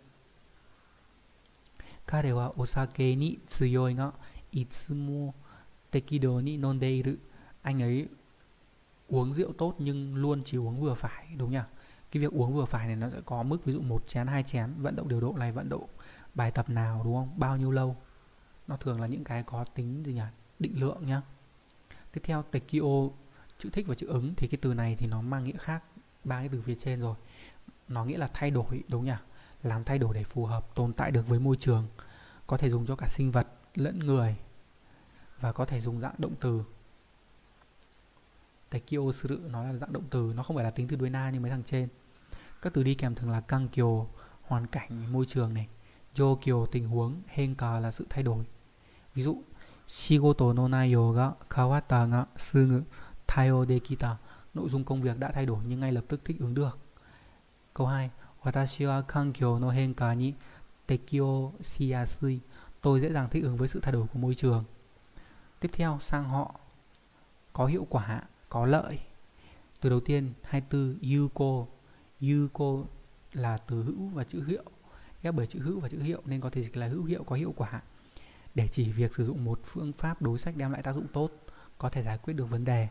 Kare wa osake ni tsuyoi ga itsumo tekido ni nondeiru, anh ấy uống rượu tốt nhưng luôn chỉ uống vừa phải, đúng nhỉ? Cái việc uống vừa phải này nó sẽ có mức, ví dụ một chén, hai chén. Vận động điều độ này vận động bài tập nào, đúng không? Bao nhiêu lâu? Nó thường là những cái có tính gì nhỉ? Định lượng nhá. Tiếp theo tekio, chữ thích và chữ ứng, thì cái từ này thì nó mang nghĩa khác ba cái từ phía trên rồi. Nó nghĩa là thay đổi, đúng nhỉ? Làm thay đổi để phù hợp, tồn tại được với môi trường. Có thể dùng cho cả sinh vật lẫn người, và có thể dùng dạng động từ. Tekio suru, nó là dạng động từ, nó không phải là tính từ đuôi na như mấy thằng trên. Các từ đi kèm thường là kankyo, hoàn cảnh, môi trường này, jokyo, tình huống, henka là sự thay đổi. Ví dụ shigoto no nayo ga kawata ga sugu tayo dekita, nội dung công việc đã thay đổi nhưng ngay lập tức thích ứng được. Câu hai, watashi wa kankyo no henka ni tekio shiyasui, tôi dễ dàng thích ứng với sự thay đổi của môi trường. Tiếp theo sang họ, có hiệu quả, có lợi. Từ đầu tiên hai mươi tư, yuko. Yuko là từ hữu và chữ hiệu, ghép bởi chữ hữu và chữ hiệu nên có thể dịch là hữu hiệu, có hiệu quả, để chỉ việc sử dụng một phương pháp, đối sách đem lại tác dụng tốt, có thể giải quyết được vấn đề.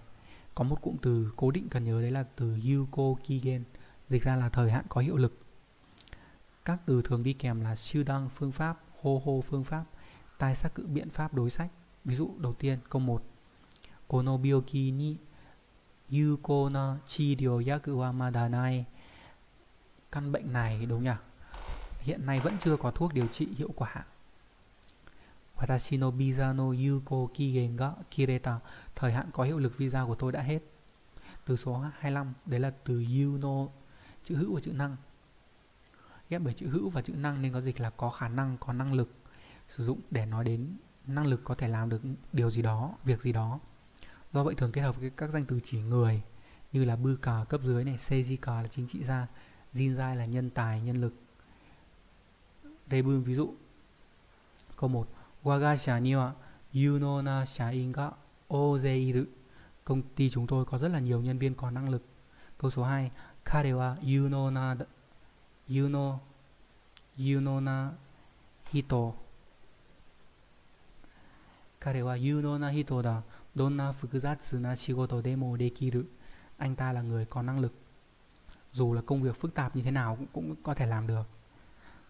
Có một cụm từ cố định cần nhớ, đấy là từ yuko kigen, dịch ra là thời hạn có hiệu lực. Các từ thường đi kèm là shudan phương pháp, hoho phương pháp, tai sắc cự biện pháp, đối sách. Ví dụ đầu tiên câu một, kono byoki ni yuko na chiryo yaku wa madanai, căn bệnh này, đúng nhỉ? Hiện nay vẫn chưa có thuốc điều trị hiệu quả. Watashi no visa no yuko kigen ga kireta, thời hạn có hiệu lực visa của tôi đã hết. Từ số hai mươi lăm, đấy là từ yuno, chữ hữu và chữ năng, ghép bởi chữ hữu và chữ năng nên có dịch là có khả năng, có năng lực. Sử dụng để nói đến năng lực có thể làm được điều gì đó, việc gì đó. Do vậy thường kết hợp với các danh từ chỉ người như là bư cà cấp dưới này, seijika là chính trị gia, jinjai là nhân tài, nhân lực. Rebun ví dụ câu một, wagasha ni wa yuno na shain ga ozeiru, công ty chúng tôi có rất là nhiều nhân viên có năng lực. Câu số hai, kare wa yuno na yuno yuno na hito, kare wa yuno na hito da, Donna fukuzatsu na shigoto demo dekiru. Anh ta là người có năng lực. Dù là công việc phức tạp như thế nào cũng, cũng có thể làm được.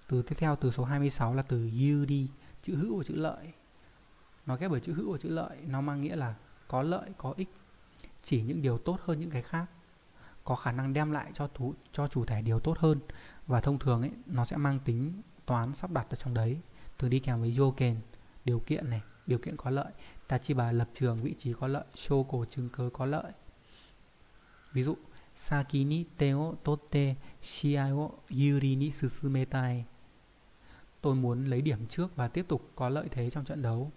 Từ tiếp theo, từ số hai mươi sáu là từ yuri, chữ hữu và chữ lợi. Nó ghép bởi chữ hữu và chữ lợi. Nó mang nghĩa là có lợi, có ích. Chỉ những điều tốt hơn những cái khác. Có khả năng đem lại cho, thú, cho chủ thể điều tốt hơn. Và thông thường ấy, nó sẽ mang tính toán sắp đặt ở trong đấy. Từ đi kèm với yoken, điều kiện này, điều kiện có lợi. Tachiba, lập trường, vị trí có lợi. Shoko, chứng cứ có lợi. Ví dụ, Saki ni te o totte shiai o yuri ni susumetai. Tôi muốn lấy điểm trước và tiếp tục có lợi thế trong trận đấu.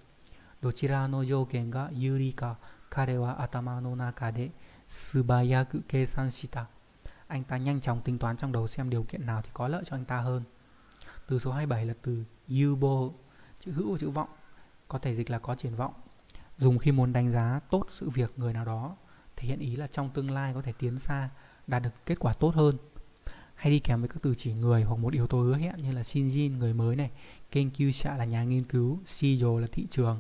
Dochira no yoken ga yuri ka kare wa atama no naka de subayaku keisan shita. Anh ta nhanh chóng tính toán trong đầu xem điều kiện nào thì có lợi cho anh ta hơn. Từ số hai mươi bảy là từ yubo, chữ hữu và chữ vọng, có thể dịch là có triển vọng. Dùng khi muốn đánh giá tốt sự việc người nào đó, thể hiện ý là trong tương lai có thể tiến xa, đạt được kết quả tốt hơn. Hay đi kèm với các từ chỉ người hoặc một yếu tố hứa hẹn như là shinjin, người mới này, kenkyusha là nhà nghiên cứu, shijo là thị trường.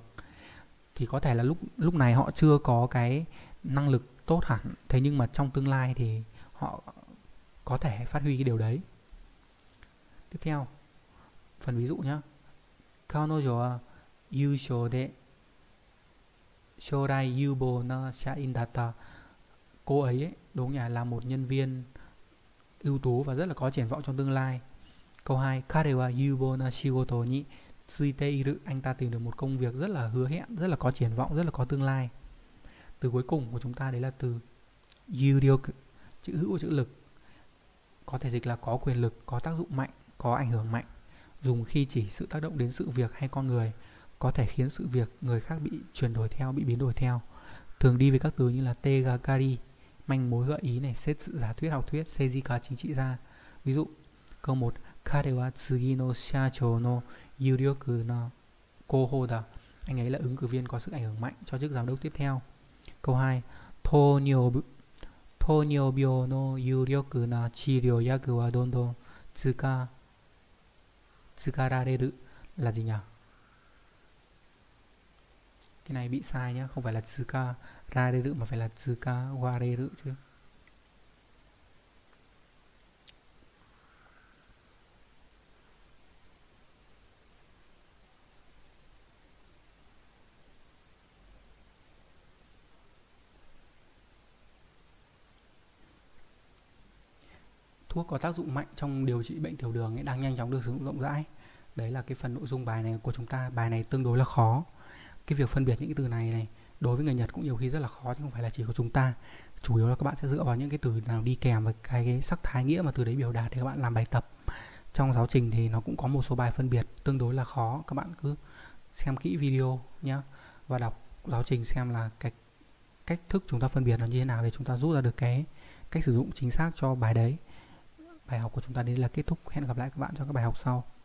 Thì có thể là lúc lúc này họ chưa có cái năng lực tốt hẳn, thế nhưng mà trong tương lai thì họ có thể phát huy cái điều đấy. Tiếp theo, phần ví dụ nhé. Kanojo wa yushou de shourai yubo na shain data. Cô ấy, ấy đúng nhà là một nhân viên ưu tú và rất là có triển vọng trong tương lai. Câu hai, kare wa yubo na shigoto ni tsuite iru. Anh ta tìm được một công việc rất là hứa hẹn, rất là có triển vọng, rất là có tương lai. Từ cuối cùng của chúng ta đấy là từ yuryoku, chữ hữu của chữ lực, có thể dịch là có quyền lực, có tác dụng mạnh, có ảnh hưởng mạnh. Dùng khi chỉ sự tác động đến sự việc hay con người, có thể khiến sự việc người khác bị chuyển đổi theo, bị biến đổi theo. Thường đi với các từ như là te gakkari, manh mối gợi ý này, xét sự giả thuyết học thuyết, seijika chính trị gia. Ví dụ, câu một, kare wa tsugi no shachou no yuryoku no kohoda. Anh ấy là ứng cử viên có sức ảnh hưởng mạnh cho chức giám đốc tiếp theo. Câu hai, tonyobu tonyobyo no yuryoku na chiryo yaku wa dondon tsuka tsukarareru là gì nhỉ? Cái này bị sai nhá, không phải là tsukarareru mà phải là tsukawareru chứ. Thuốc có tác dụng mạnh trong điều trị bệnh tiểu đường ấy đang nhanh chóng được sử dụng rộng rãi. Đấy là cái phần nội dung bài này của chúng ta. Bài này tương đối là khó. Cái việc phân biệt những cái từ này này đối với người Nhật cũng nhiều khi rất là khó, chứ không phải là chỉ của chúng ta. Chủ yếu là các bạn sẽ dựa vào những cái từ nào đi kèm với cái, cái sắc thái nghĩa mà từ đấy biểu đạt để các bạn làm bài tập. Trong giáo trình thì nó cũng có một số bài phân biệt tương đối là khó. Các bạn cứ xem kỹ video nhé, và đọc giáo trình xem là cái cách thức chúng ta phân biệt nó như thế nào để chúng ta rút ra được cái cách sử dụng chính xác cho bài đấy. Bài học của chúng ta đến là kết thúc. Hẹn gặp lại các bạn trong các bài học sau.